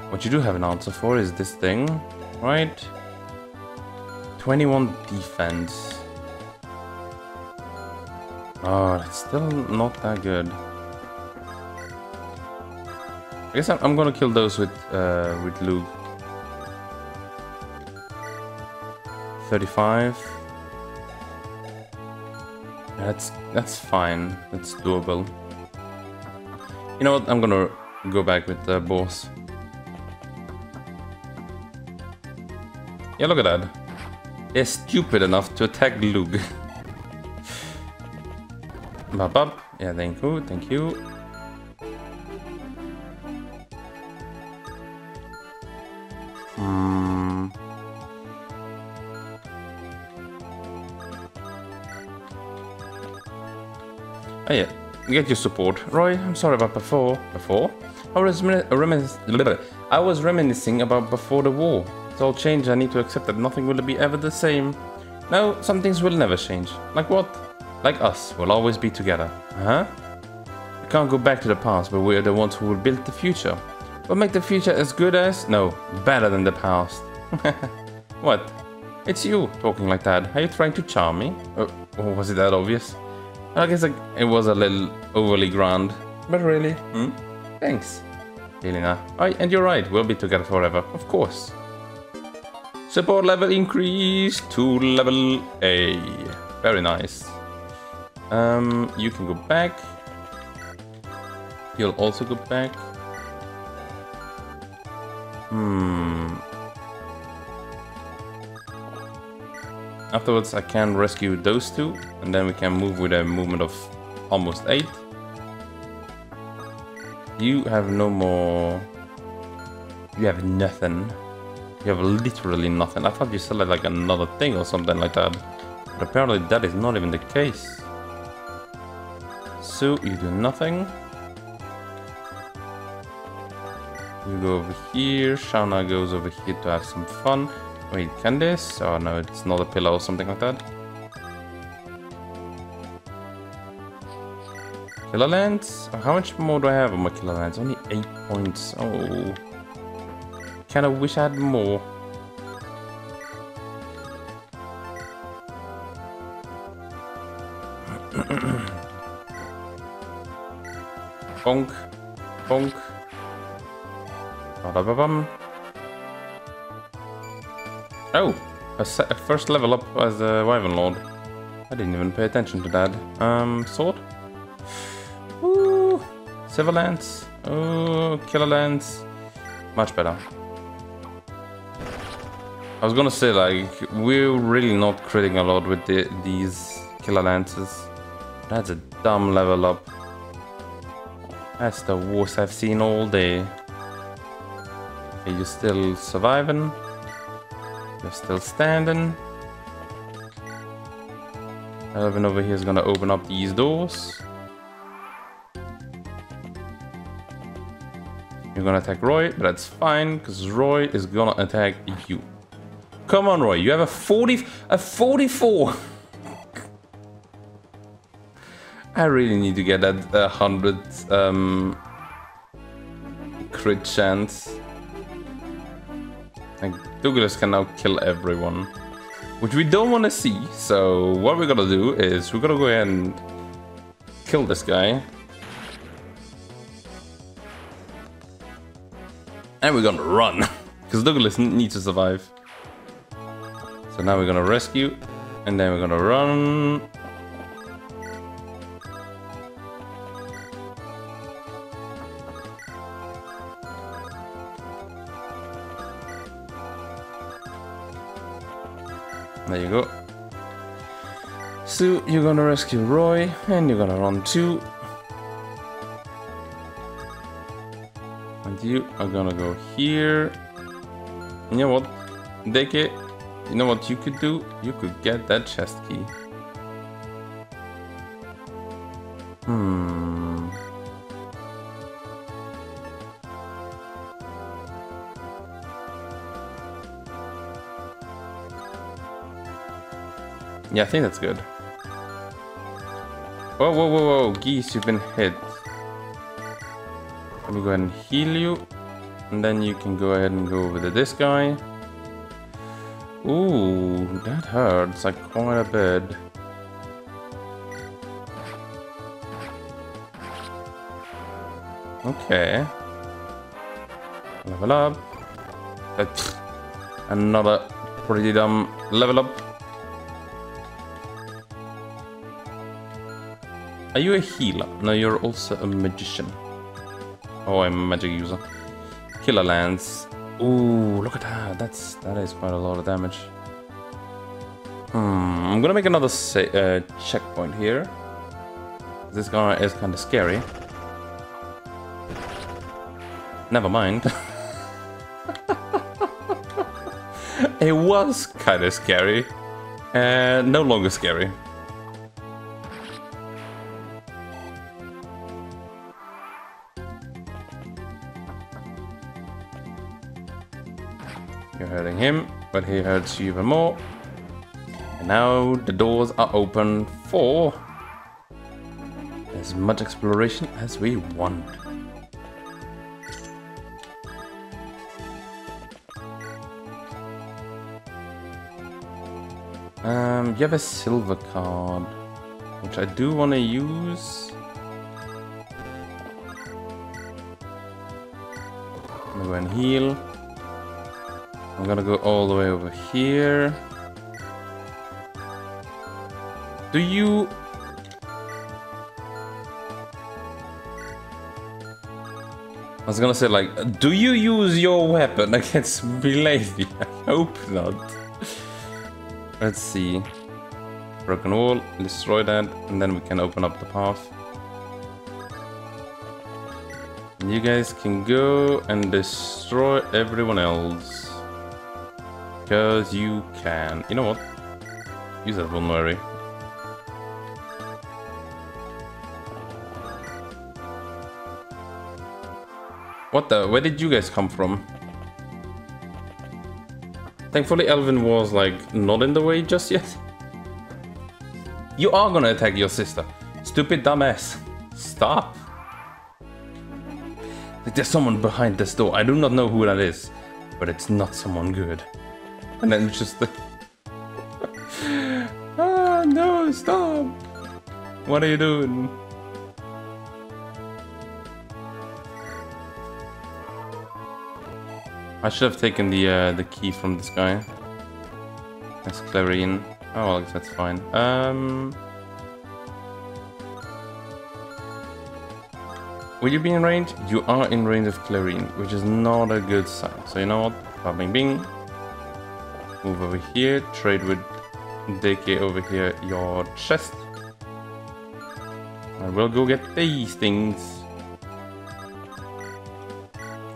What you do have an answer for is this thing, right? 21 defense. Oh, that's still not that good. I guess I'm gonna kill those with Lugh. 35. That's fine. That's doable. You know what? I'm gonna go back with the boss. Yeah, look at that. They're stupid enough to attack Lugh. Bop bop. Yeah, thank you. Thank you. Oh yeah, get your support. Roy, I'm sorry about before. Before? I was reminiscing about before the war. It's all changed. I need to accept that nothing will be ever the same. No, some things will never change. Like what? Like us. We'll always be together. Uh-huh. We can't go back to the past, but we're the ones who will build the future. We'll make the future as good as... No, better than the past. What? It's you talking like that. Are you trying to charm me? Or was it that obvious? I guess it was a little overly grand, but really, Thanks, Lilina. Oh, and you're right, we'll be together forever, of course. Support level increased to level A. Very nice. You can go back. You'll also go back. Afterwards, I can rescue those two, and then we can move with a movement of almost 8. You have no more... You have nothing. You have literally nothing. I thought you said like another thing or something like that. But apparently that is not even the case. So, you do nothing. You go over here. Shana goes over here to have some fun. Wait, can this? Oh no, it's not a pillow or something like that. Killer Lance? How much more do I have on my Killer Lance? Only 8 points. Oh. Kinda wish I had more. Bonk. Bonk. Ba-da-ba-bum. Oh, a first level up as a Wyvern Lord. I didn't even pay attention to that. Sword? Ooh, Silver Lance. Ooh, Killer Lance. Much better. I was gonna say, like, we're really not critting a lot with these killer lances. That's a dumb level up. That's the worst I've seen all day. Okay, you're still surviving. You're still standing. Elffin over here is gonna open up these doors. You're gonna attack Roy, but that's fine, because Roy is gonna attack you. Come on, Roy, you have a 44. I really need to get that 100 crit chance. Like, Douglas can now kill everyone, which we don't want to see. So what we're gonna do is we're gonna go ahead and kill this guy. And we're gonna run, because Douglas needs to survive. So now we're gonna rescue, and then we're gonna run. There you go. So you're gonna rescue Roy, and you're gonna run too. You are gonna go here. You know what, Deke, you know what you could do? You could get that chest key. Yeah, I think that's good. Whoa, whoa, whoa, whoa, Geese, you've been hit. Let me go ahead and heal you, and then you can go ahead and go over to this guy. Ooh, that hurts like quite a bit. Okay. Level up. That's another pretty dumb level up. Are you a healer? No, you're also a magician. Oh, I'm a magic user. Killer Lance. Ooh, look at that. That is quite a lot of damage. I'm gonna make another checkpoint here. This guy is kind of scary. Never mind. It was kind of scary. No longer scary. Him, but he hurts you even more. And now the doors are open for as much exploration as we want. You have a silver card, which I do want to use. I'm gonna go and heal. I'm gonna go all the way over here. Do you... I was gonna say, like, do you use your weapon against Melady? I hope not. Let's see. Broken wall, destroy that, and then we can open up the path. You guys can go and destroy everyone else. Because you can. You know what? Use that vulnerary. What the? Where did you guys come from? Thankfully, Elffin was like not in the way just yet. You are gonna attack your sister. Stupid dumbass. Stop. There's someone behind this door. I do not know who that is, but it's not someone good. And then just... ah, no, stop! What are you doing? I should have taken the key from this guy. That's Clarine. Oh, well, I guess that's fine. Will you be in range? You are in range of Clarine, which is not a good sign. So you know what? Bang, bing, bing. Move over here. Trade with Deke over here. Your chest. I will go get these things.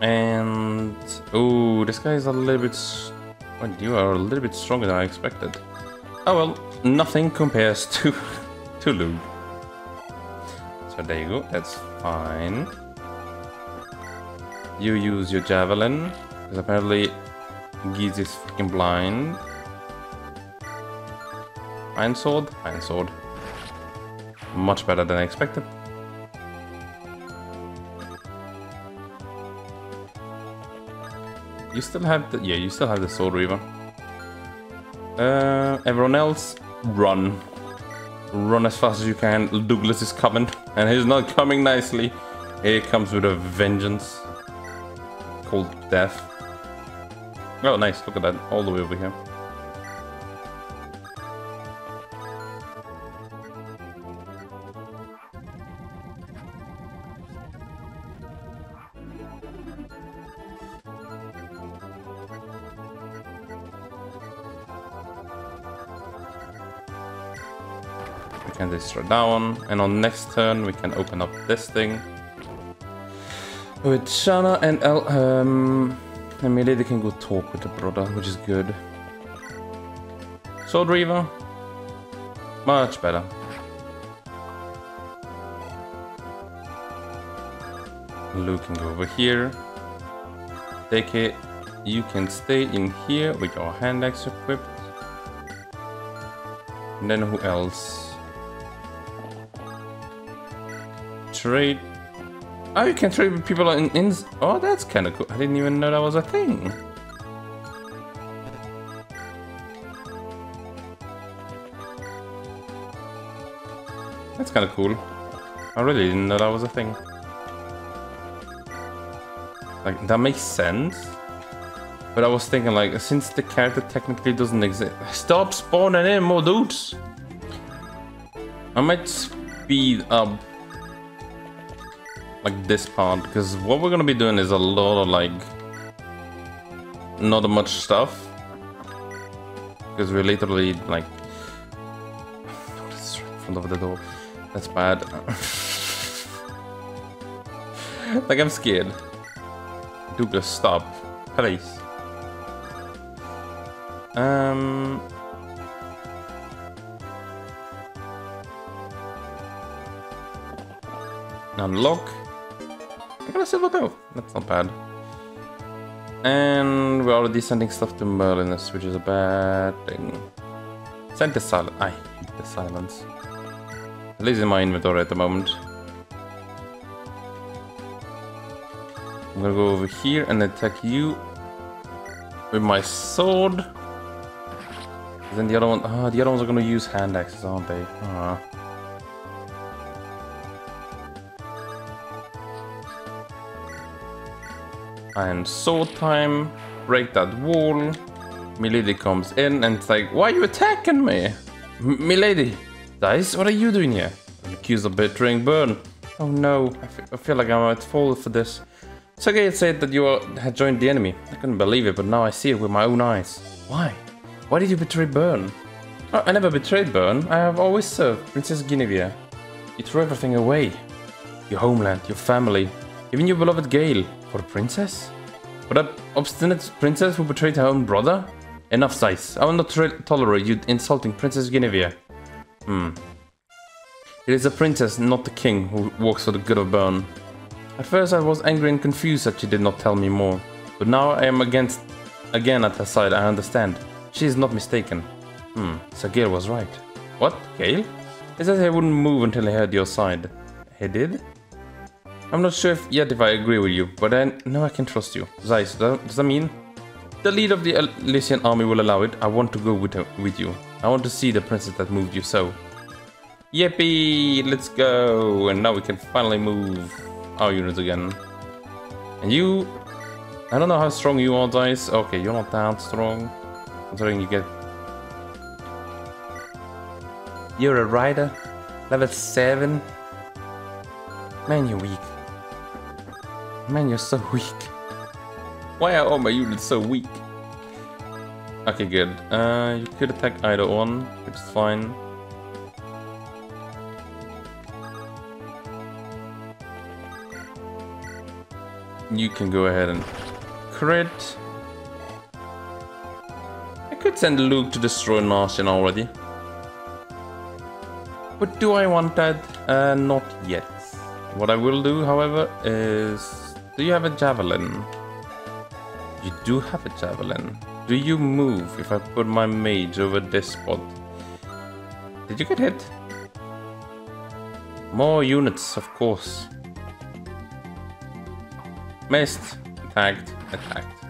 And oh, this guy is a little bit. Oh, you are a little bit stronger than I expected. Oh well, nothing compares to Lugh. So there you go. That's fine. You use your javelin because apparently Geese is fucking blind. Iron sword. Iron sword. Much better than I expected. You still have the sword reaver. Everyone else, run. Run as fast as you can. Douglas is coming, and he's not coming nicely. He comes with a vengeance called death. Oh, nice! Look at that, all the way over here. Can they throw down, and on next turn we can open up this thing with Shana and Melady can go talk with the brother, which is good. Sword Reaver, much better. Lugh can go over here. Deke, you can stay in here with your hand axe equipped. And then who else? Trade. Oh, you can trade with people in. Oh, that's kind of cool. I didn't even know that was a thing. That's kind of cool. I really didn't know that was a thing. Like, that makes sense. But I was thinking, like, since the character technically doesn't exist. Stop spawning in more dudes! I might speed up. Like this part, because what we're gonna be doing is a lot of like not much stuff, because we're literally like it's right in front of the door. That's bad. Like I'm scared. Douglas, stop, please. Unlock. I got a silver bell. That's not bad. And we're already sending stuff to Merlinus, which is a bad thing. Send the silence. I hate the silence. At least in my inventory at the moment. I'm gonna go over here and attack you with my sword. And then the other one. Oh, the other ones are gonna use hand axes, aren't they? Oh. And sword time, break that wall. Melady comes in and it's like, why are you attacking me? Melady, Zeiss, what are you doing here? I'm accused of betraying Bern. Oh no, I feel like I'm at fault for this. Sergei said that you had joined the enemy. I couldn't believe it, but now I see it with my own eyes. Why? Why did you betray Bern? Oh, I never betrayed Bern. I have always served Princess Guinevere. You threw everything away. Your homeland, your family, even your beloved Gale. For a princess? For that obstinate princess who betrayed her own brother? Enough, Zeiss. I will not tolerate you insulting Princess Guinevere. It is a princess, not the king, who works for the good of Bern. At first I was angry and confused that she did not tell me more. But now I am again at her side, I understand. She is not mistaken. So Gale was right. What? Gale? He said he wouldn't move until he heard your side. He did? I'm not sure yet if I agree with you, but I know I can trust you. Zeiss, does that mean? The leader of the Lycian army will allow it. I want to go with you. I want to see the princess that moved you so. Yippee! Let's go! And now we can finally move our units again. And you... I don't know how strong you are, Zeiss. Okay, you're not that strong. Considering you get... You're a rider? Level 7? Man, you're weak. Man, you're so weak. Why are all my units so weak? Okay, good. You could attack either one, which is fine. You can go ahead and crit. I could send Lugh to destroy Narcian already. But do I want that? Not yet. What I will do, however, is... Do you have a javelin? You do have a javelin. Do you move if I put my mage over this spot? Did you get hit? More units, of course. Missed. Attacked. Attacked.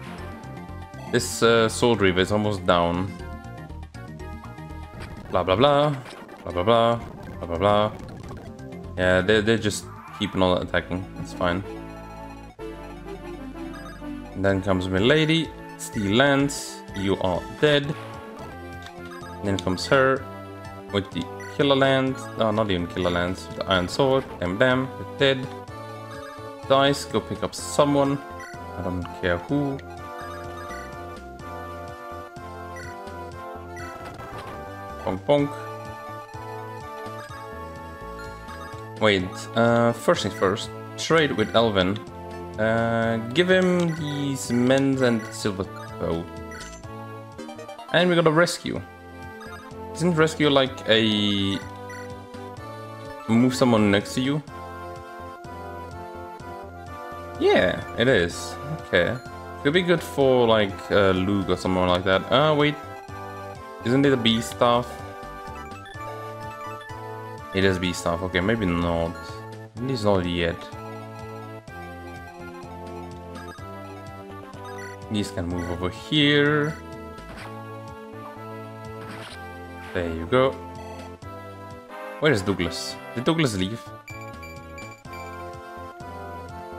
This sword reaver is almost down. Blah blah blah. Blah blah blah. Blah blah blah. Yeah, they just keep on attacking. It's fine. And then comes Melady. Steel Lance, you are dead. And then comes her with the Killer Lance. No, not even Killer Lance. The Iron Sword. Damn, damn. You're dead. Dice, go pick up someone. I don't care who. Bonk, bonk. Wait, first things first. Trade with Elffin. Give him these men's and silver bow. And we got a rescue. Isn't rescue like a... move someone next to you? Yeah, it is. Okay. Could be good for like Lugh or someone like that. Wait. Isn't it a beast staff? It is beast staff. Okay, maybe not. At least not yet. These can move over here. There you go. Where is Douglas? Did Douglas leave?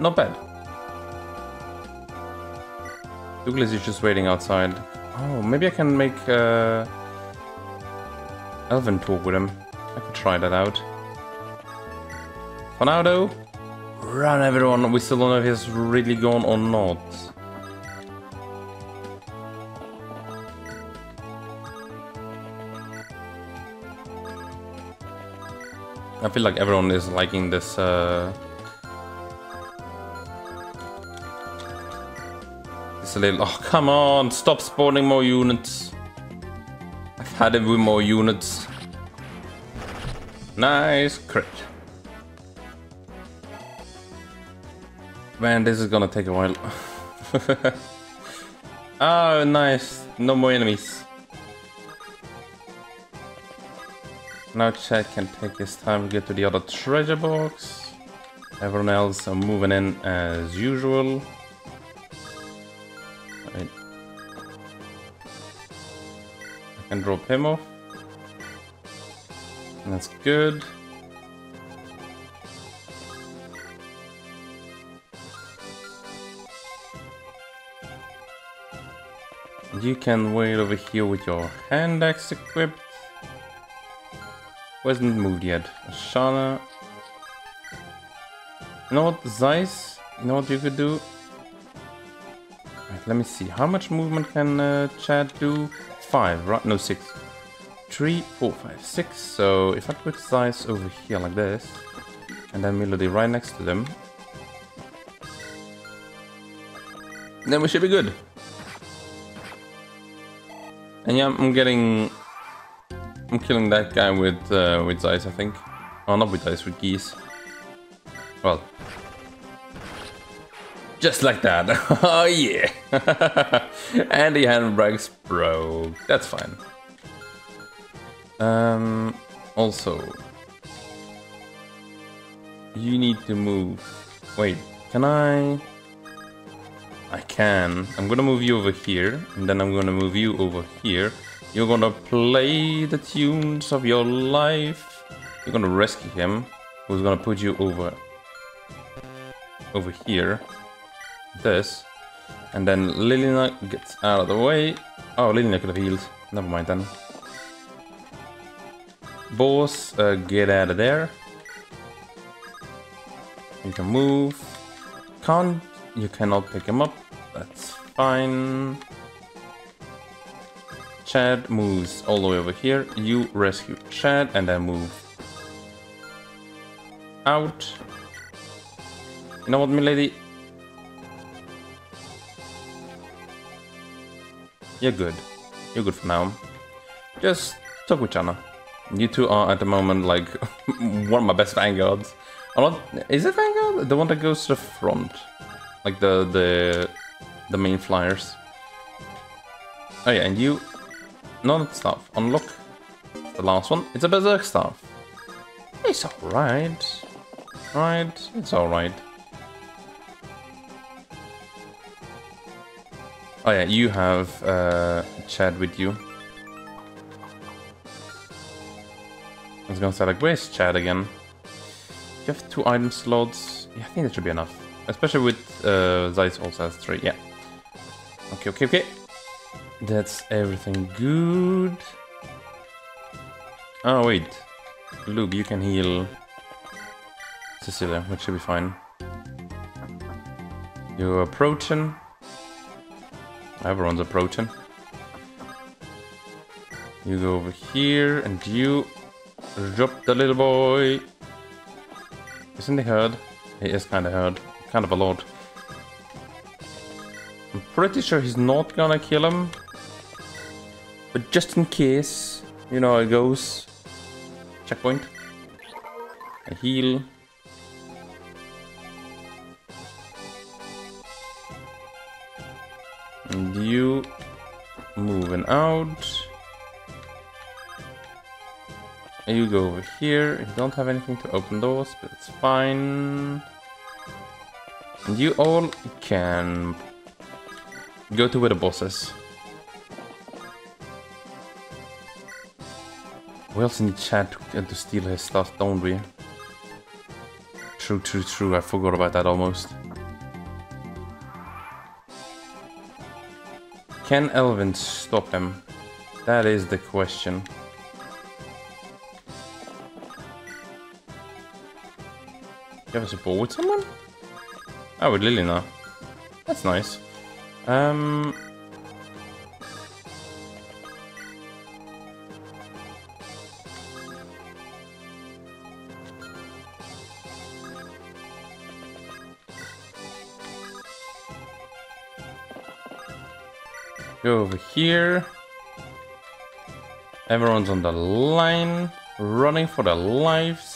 Not bad. Douglas is just waiting outside. Oh, maybe I can make Elffin talk with him. I could try that out. For now though, run everyone. We still don't know if he's really gone or not. I feel like everyone is liking this, This little... Oh, come on! Stop spawning more units! I've had it with more units. Nice crit. Man, this is gonna take a while. Oh, nice. No more enemies. Now Chad can take his time to get to the other treasure box. Everyone else are moving in as usual. Right. I can drop him off. That's good. You can wait over here with your hand axe equipped. Wasn't moved yet. Shana. You know what, Zeiss? You know what you could do? Right, let me see. How much movement can Chad do? 5, right? No, 6. 3, 4, 5, 6. So if I put Zeiss over here like this, and then Melady right next to them, then we should be good. And yeah, I'm killing that guy with Zeiss, I think. Oh, not with Zeiss, with Geese. Well. Just like that. Oh, yeah. And the handbrake's broke. That's fine. Also. You need to move. Wait, can I? I can. I'm gonna move you over here, and then I'm gonna move you over here. You're gonna play the tunes of your life. You're gonna rescue him, who's gonna put you over here. This. And then Lilina gets out of the way. Oh, Lilina could have healed. Never mind then. Boss, get out of there. You can move. can't. You cannot pick him up. That's fine. Chad moves all the way over here. You rescue Chad and then move out. You know what, milady? You're good. You're good for now. Just talk with Shana. You two are at the moment like one of my best vanguards. Is it vanguard? The one that goes to the front, like the main flyers. Oh yeah, and you. No, that staff. Unlock the last one. It's a berserk staff. It's alright. Right? It's alright. Oh yeah, you have Chad with you. I was gonna say, like, where's Chad again? You have 2 item slots. Yeah, I think that should be enough. Especially with Zeiss also has 3, yeah. Okay, okay, okay. That's everything good. Oh, wait. Lugh, you can heal Cecilia, which should be fine. You're approaching. Everyone's approaching. You go over here and you drop the little boy. Isn't he hurt? He is kind of hurt. Kind of a lot. I'm pretty sure he's not gonna kill him. But just in case, you know how it goes. Checkpoint. A heal. And you moving out. And you go over here. You don't have anything to open doors, but it's fine. And you all can go to where the boss is. We also need Chad to steal his stuff, don't we? True, true, true. I forgot about that almost. Can Elffin stop him? That is the question. Do you have a support with someone? Oh, with Lilina. That's nice. Go over here. Everyone's on the line, running for their lives.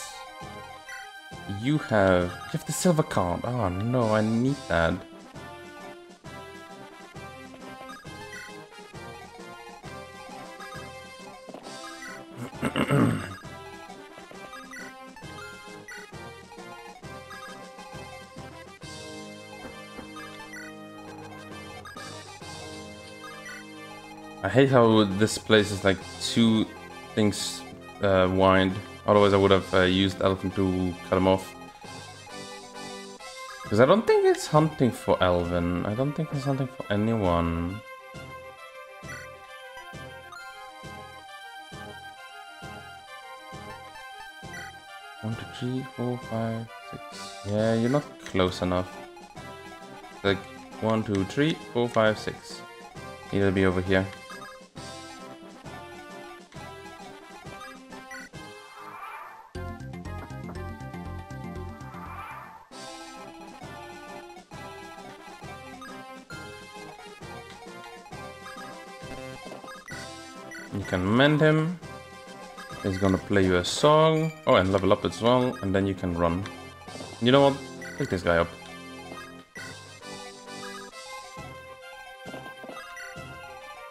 You have the silver card. Oh no, I need that. I hate how this place is like 2 things wide. Otherwise I would have used Elffin to cut him off. Because I don't think it's hunting for Elffin. I don't think it's hunting for anyone. One, two, three, four, five, six. Yeah, you're not close enough. Like, 1, 2, 3, 4, 5, 6. He'll be over here. Can mend him. He's gonna play you a song. Oh, and level up as well, and then you can run. You know what? Pick this guy up.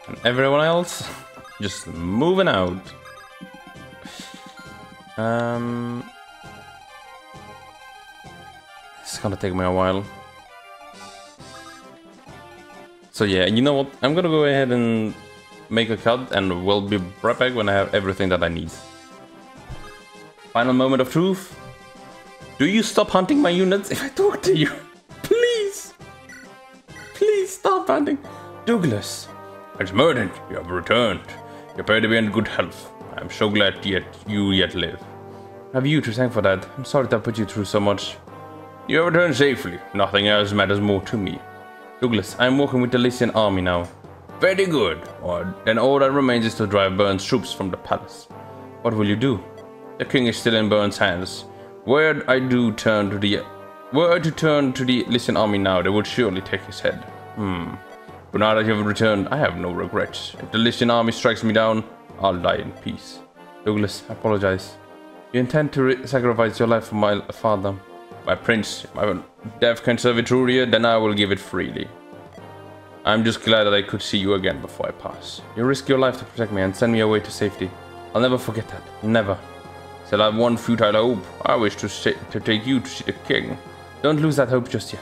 And everyone else, just moving out. It's gonna take me a while. So yeah, you know what? I'm gonna go ahead and make a cut, and we'll be right back when I have everything that I need. Final moment of truth. Do you stop hunting my units if I talk to you? Please! Please stop hunting. Douglas. It's murdered. You have returned. You appear to be in good health. I'm so glad you yet live. Have you to thank for that. I'm sorry that I put you through so much. You have returned safely. Nothing else matters more to me. Douglas, I am working with the Lycian army now. Very good. Then all that remains is to drive Bern's troops from the palace. What will you do? The king is still in Bern's hands. Were I to turn to the Lycian army now, they would surely take his head. But now that you have returned, I have no regrets. If the Lycian army strikes me down, I'll die in peace. Douglas, I apologize. You intend to sacrifice your life for my father? My prince, if my death can serve Etruria, then I will give it freely. I'm just glad that I could see you again before I pass. You risk your life to protect me and send me away to safety. I'll never forget that. Never. Still, I've one futile hope. I wish to take you to see the king. Don't lose that hope just yet.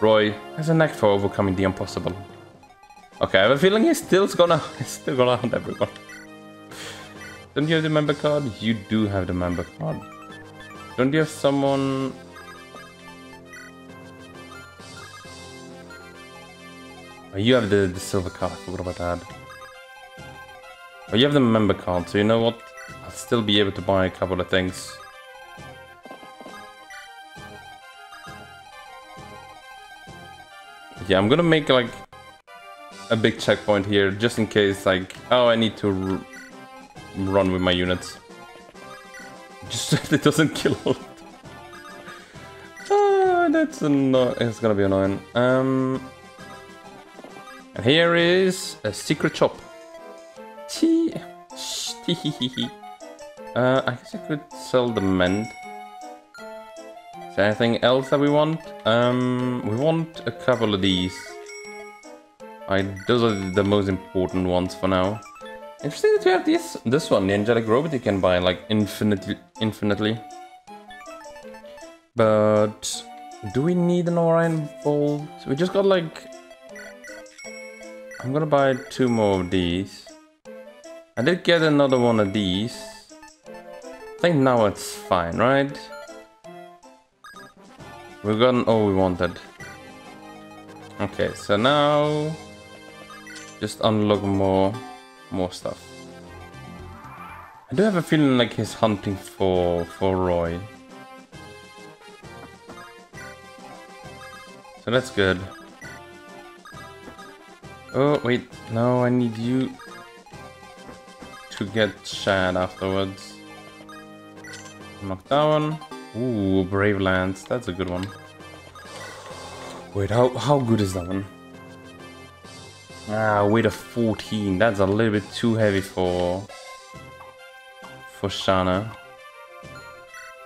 Roy has a knack for overcoming the impossible. Okay, I have a feeling he's still gonna hunt everyone. Don't you have the member card? You do have the member card. Don't you have someone? Oh, you have the silver card. I forgot about that. Oh, you have the member card, so you know what? I'll still be able to buy a couple of things. Yeah, I'm gonna make like a big checkpoint here, just in case, like, oh, I need to run with my units. Just so it doesn't kill all. Oh, that's annoying. It's gonna be annoying. And here is a secret shop. I guess I could sell the mend. Is there anything else that we want? We want a couple of these. Those are the most important ones for now. Interesting that we have this one, the angelic robot you can buy like infinitely. But do we need an Orion's Bolt? We just got like... I'm gonna buy 2 more of these. I did get another one of these. I think now it's fine, right? We've gotten all we wanted. Okay, so now... just unlock more stuff. I do have a feeling like he's hunting for Roy. So that's good. Oh wait, no, I need you to get Shad afterwards. Knock down. Ooh, Brave Lance, that's a good one. Wait, how good is that one? Ah, weight of 14. That's a little bit too heavy for Shana.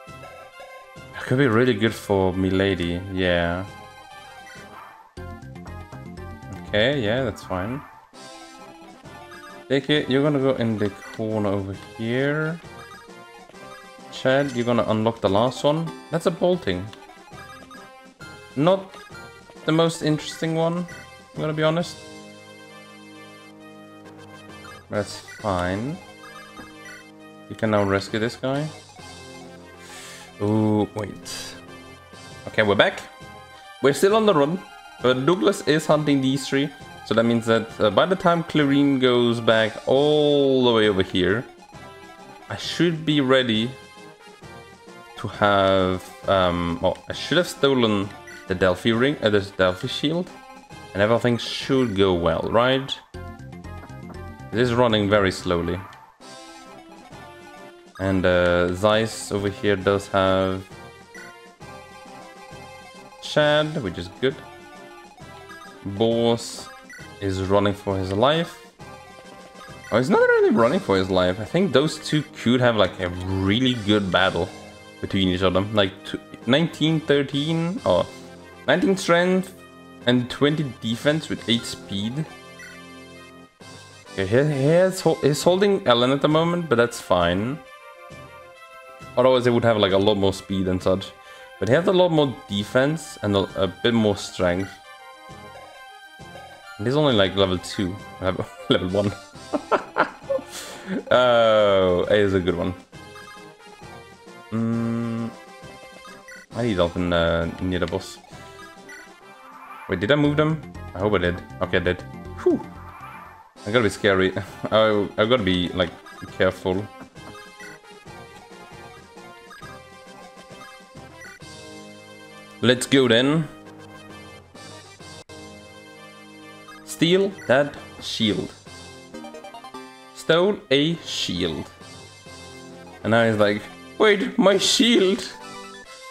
That could be really good for Melady. Yeah. Okay, yeah, that's fine. Take it. You're gonna go in the corner over here. Chad, you're gonna unlock the last one. That's a bolting. Not the most interesting one, I'm gonna be honest. That's fine. You can now rescue this guy. Ooh, wait. Okay, we're back. We're still on the run, but Douglas is hunting these 3. So that means that by the time Clarine goes back all the way over here, I should be ready to have... well, I should have stolen the Delphi ring, the Delphi Shield, and everything should go well, right? This is running very slowly. And Zeiss over here does have Chad, which is good. Boss is running for his life. Oh, he's not really running for his life. I think those 2 could have like a really good battle between each other. Like 1913 or 19 strength and 20 defense with 8 speed. Okay, he's holding Ellen at the moment, but that's fine. Otherwise, he would have like a lot more speed and such. But he has a lot more defense and a bit more strength. And he's only like level 2, level 1. Oh, it is a good one. I need Elffin near the boss. Wait, did I move them? I hope I did. Okay, I did. Whew. I gotta be scary. I gotta be like careful. Let's go then. Steal that shield. Stole a shield. And now he's like, wait, my shield!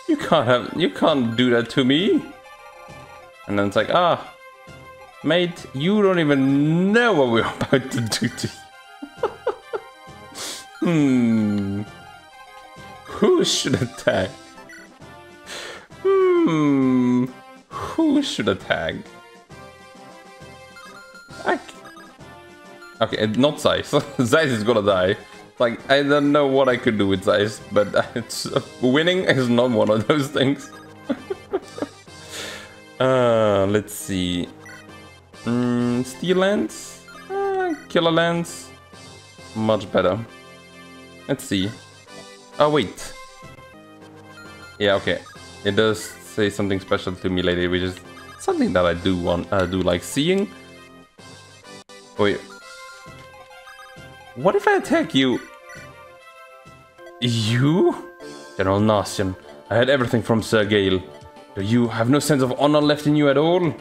You can't do that to me. And then it's like, ah, mate, you don't even know what we're about to do to you. Who should attack? Who should attack? Okay, not Zeiss. Zeiss is gonna die. Like, I don't know what I could do with Zeiss, but it's, winning is not one of those things. Let's see. Steel Lance? Killer Lance? Much better. Let's see. Oh, wait. Yeah, okay. It does say something special to me later, which is something that I do want. I do like seeing. Wait. What if I attack you? You? General Narcian, I had everything from Sir Gale. Do you have no sense of honor left in you at all?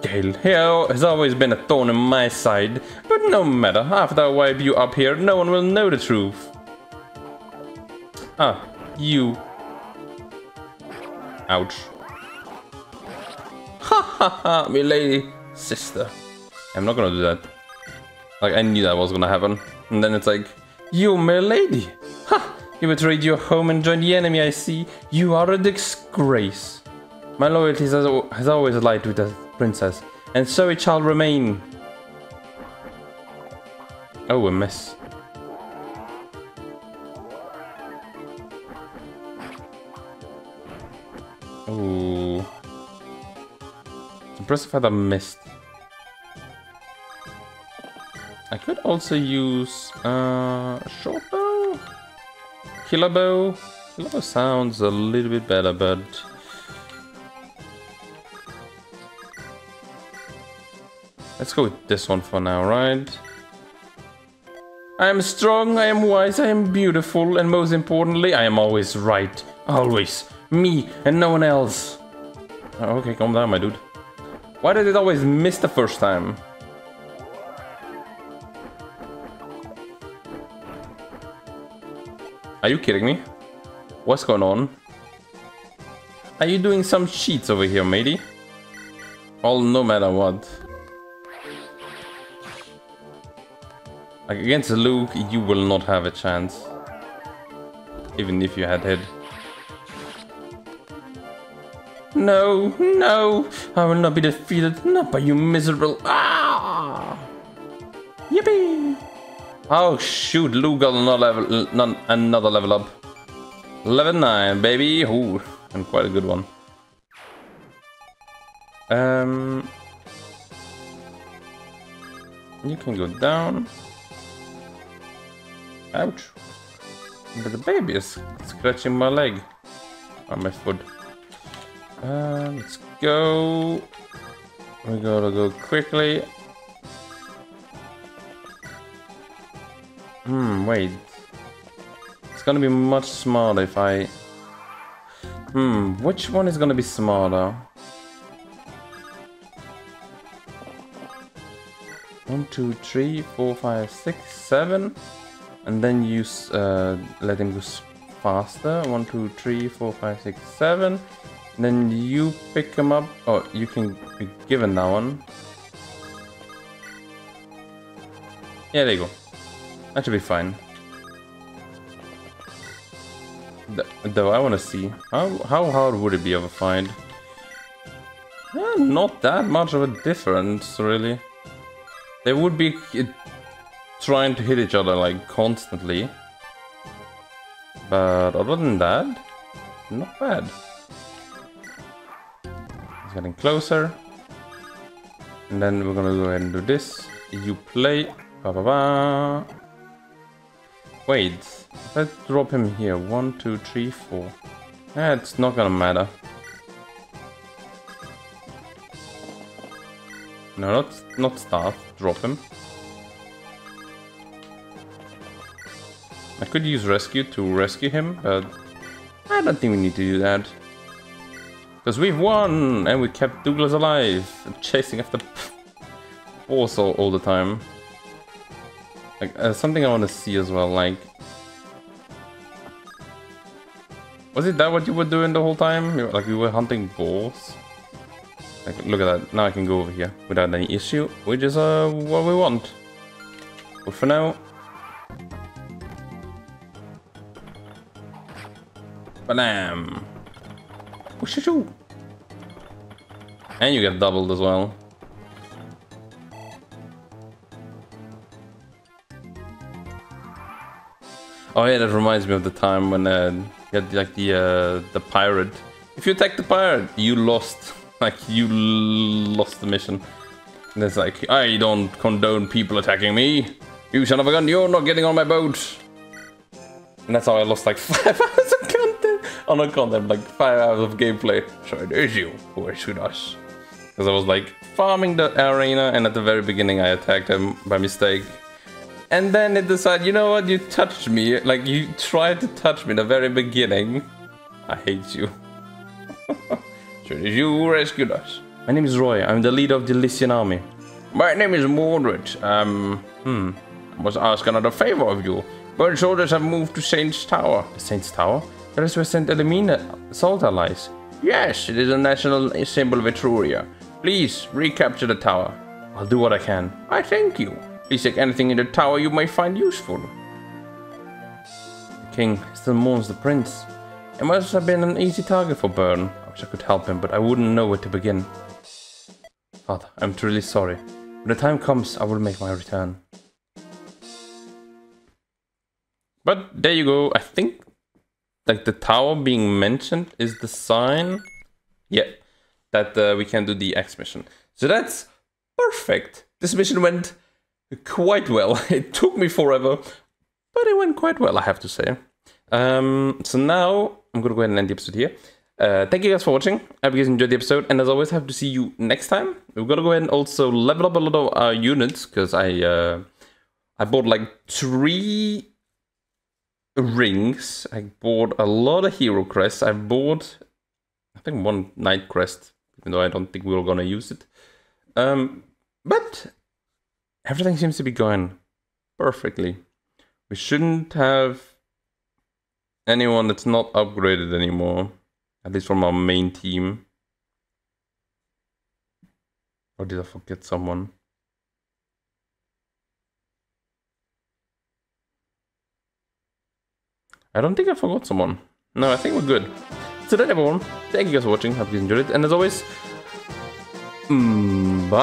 Gale, here has always been a thorn in my side, but no matter, after I wipe you up here, no one will know the truth. Ah, you. Ouch. Ha ha ha, me lady, sister. I'm not gonna do that. Like, I knew that was gonna happen. And then it's like, you, Melady! Ha! You betrayed your home and joined the enemy, I see. You are a disgrace. My loyalty has always lied to the princess, and so it shall remain. Oh, a mess. Ooh. Impressive how that missed. I could also use short bow, killer bow. Killer bow sounds a little bit better, but let's go with this one for now, right? I am strong, I am wise, I am beautiful, and most importantly, I am always right. Always. Me and no one else. Oh, okay, calm down, my dude. Why did it always miss the first time? Are you kidding me? What's going on? Are you doing some cheats over here, matey? All no matter what. Like, against Lugh, you will not have a chance. Even if you had head. No, no! I will not be defeated, not by you miserable... Ah! Yippee! Oh shoot, Lugh got another level up. Level 9, baby! Ooh, and quite a good one. You can go down. Ouch. But the baby is scratching my leg. Or my foot. Let's go. We gotta go quickly. Wait. It's gonna be much smarter if I... which one is gonna be smarter? 1, 2, 3, 4, 5, 6, 7. And then use... let him go faster. 1, 2, 3, 4, 5, 6, 7. And then you pick him up. Oh, you can be given that one. Yeah, there you go. That should be fine. Though I want to see how hard would it be of a find. Not that much of a difference, really. They would be trying to hit each other like constantly, but other than that, not bad. It's getting closer, and then we're gonna go ahead and do this. You play. Ba ba ba. Wait, let's drop him here. 1, 2, 3, 4. It's not gonna matter. No, not start. Drop him. I could use rescue to rescue him, but I don't think we need to do that. Because we've won! And we kept Douglas alive and chasing after Borsal all the time. Like, something I want to see as well, like... Was it that what you were doing the whole time? Like, we were hunting boars? Like, look at that. Now I can go over here without any issue, which is what we want. But for now... Ba-dam! And you get doubled as well. Oh yeah, that reminds me of the time when you had like the pirate. If you attack the pirate, you lost. Like, you lost the mission. And it's like, I don't condone people attacking me. You son of a gun, you're not getting on my boat. And that's how I lost like 5 hours of content. Oh, not content, like 5 hours of gameplay. So it is you who are shooting us. Because I was like farming the arena, and at the very beginning I attacked him by mistake. And then it decided, you know what, you touched me. Like, you tried to touch me in the very beginning. I hate you. So it is you who rescued us. My name is Roy. I'm the leader of the Lycian army. My name is Mordred. I must ask another favor of you. Bern soldiers have moved to Saint's Tower. The Saint's Tower? That is where St. Elimine Salta lies. Yes, it is a national symbol of Etruria. Please, recapture the tower. I'll do what I can. I thank you. Please take anything in the tower you may find useful. The king still mourns the prince. It must have been an easy target for Bern. I wish I could help him, but I wouldn't know where to begin. Father, I'm truly sorry. When the time comes, I will make my return. But there you go. I think like the tower being mentioned is the sign. Yeah, that we can do the X mission. So that's perfect. This mission went quite well. It took me forever, but it went quite well, I have to say. So now I'm gonna go ahead and end the episode here. Thank you guys for watching. I hope you guys enjoyed the episode, and as always, I hope to see you next time. We're gonna go ahead and also level up a lot of our units, because I bought like 3 rings. I bought a lot of hero crests. I bought, I think, 1 knight crest, even though I don't think we were gonna use it. But everything seems to be going perfectly. We shouldn't have anyone that's not upgraded anymore. At least from our main team. Or did I forget someone? I don't think I forgot someone. No, I think we're good. So that's everyone. Thank you guys for watching. Hope you enjoyed it. And as always... Bye.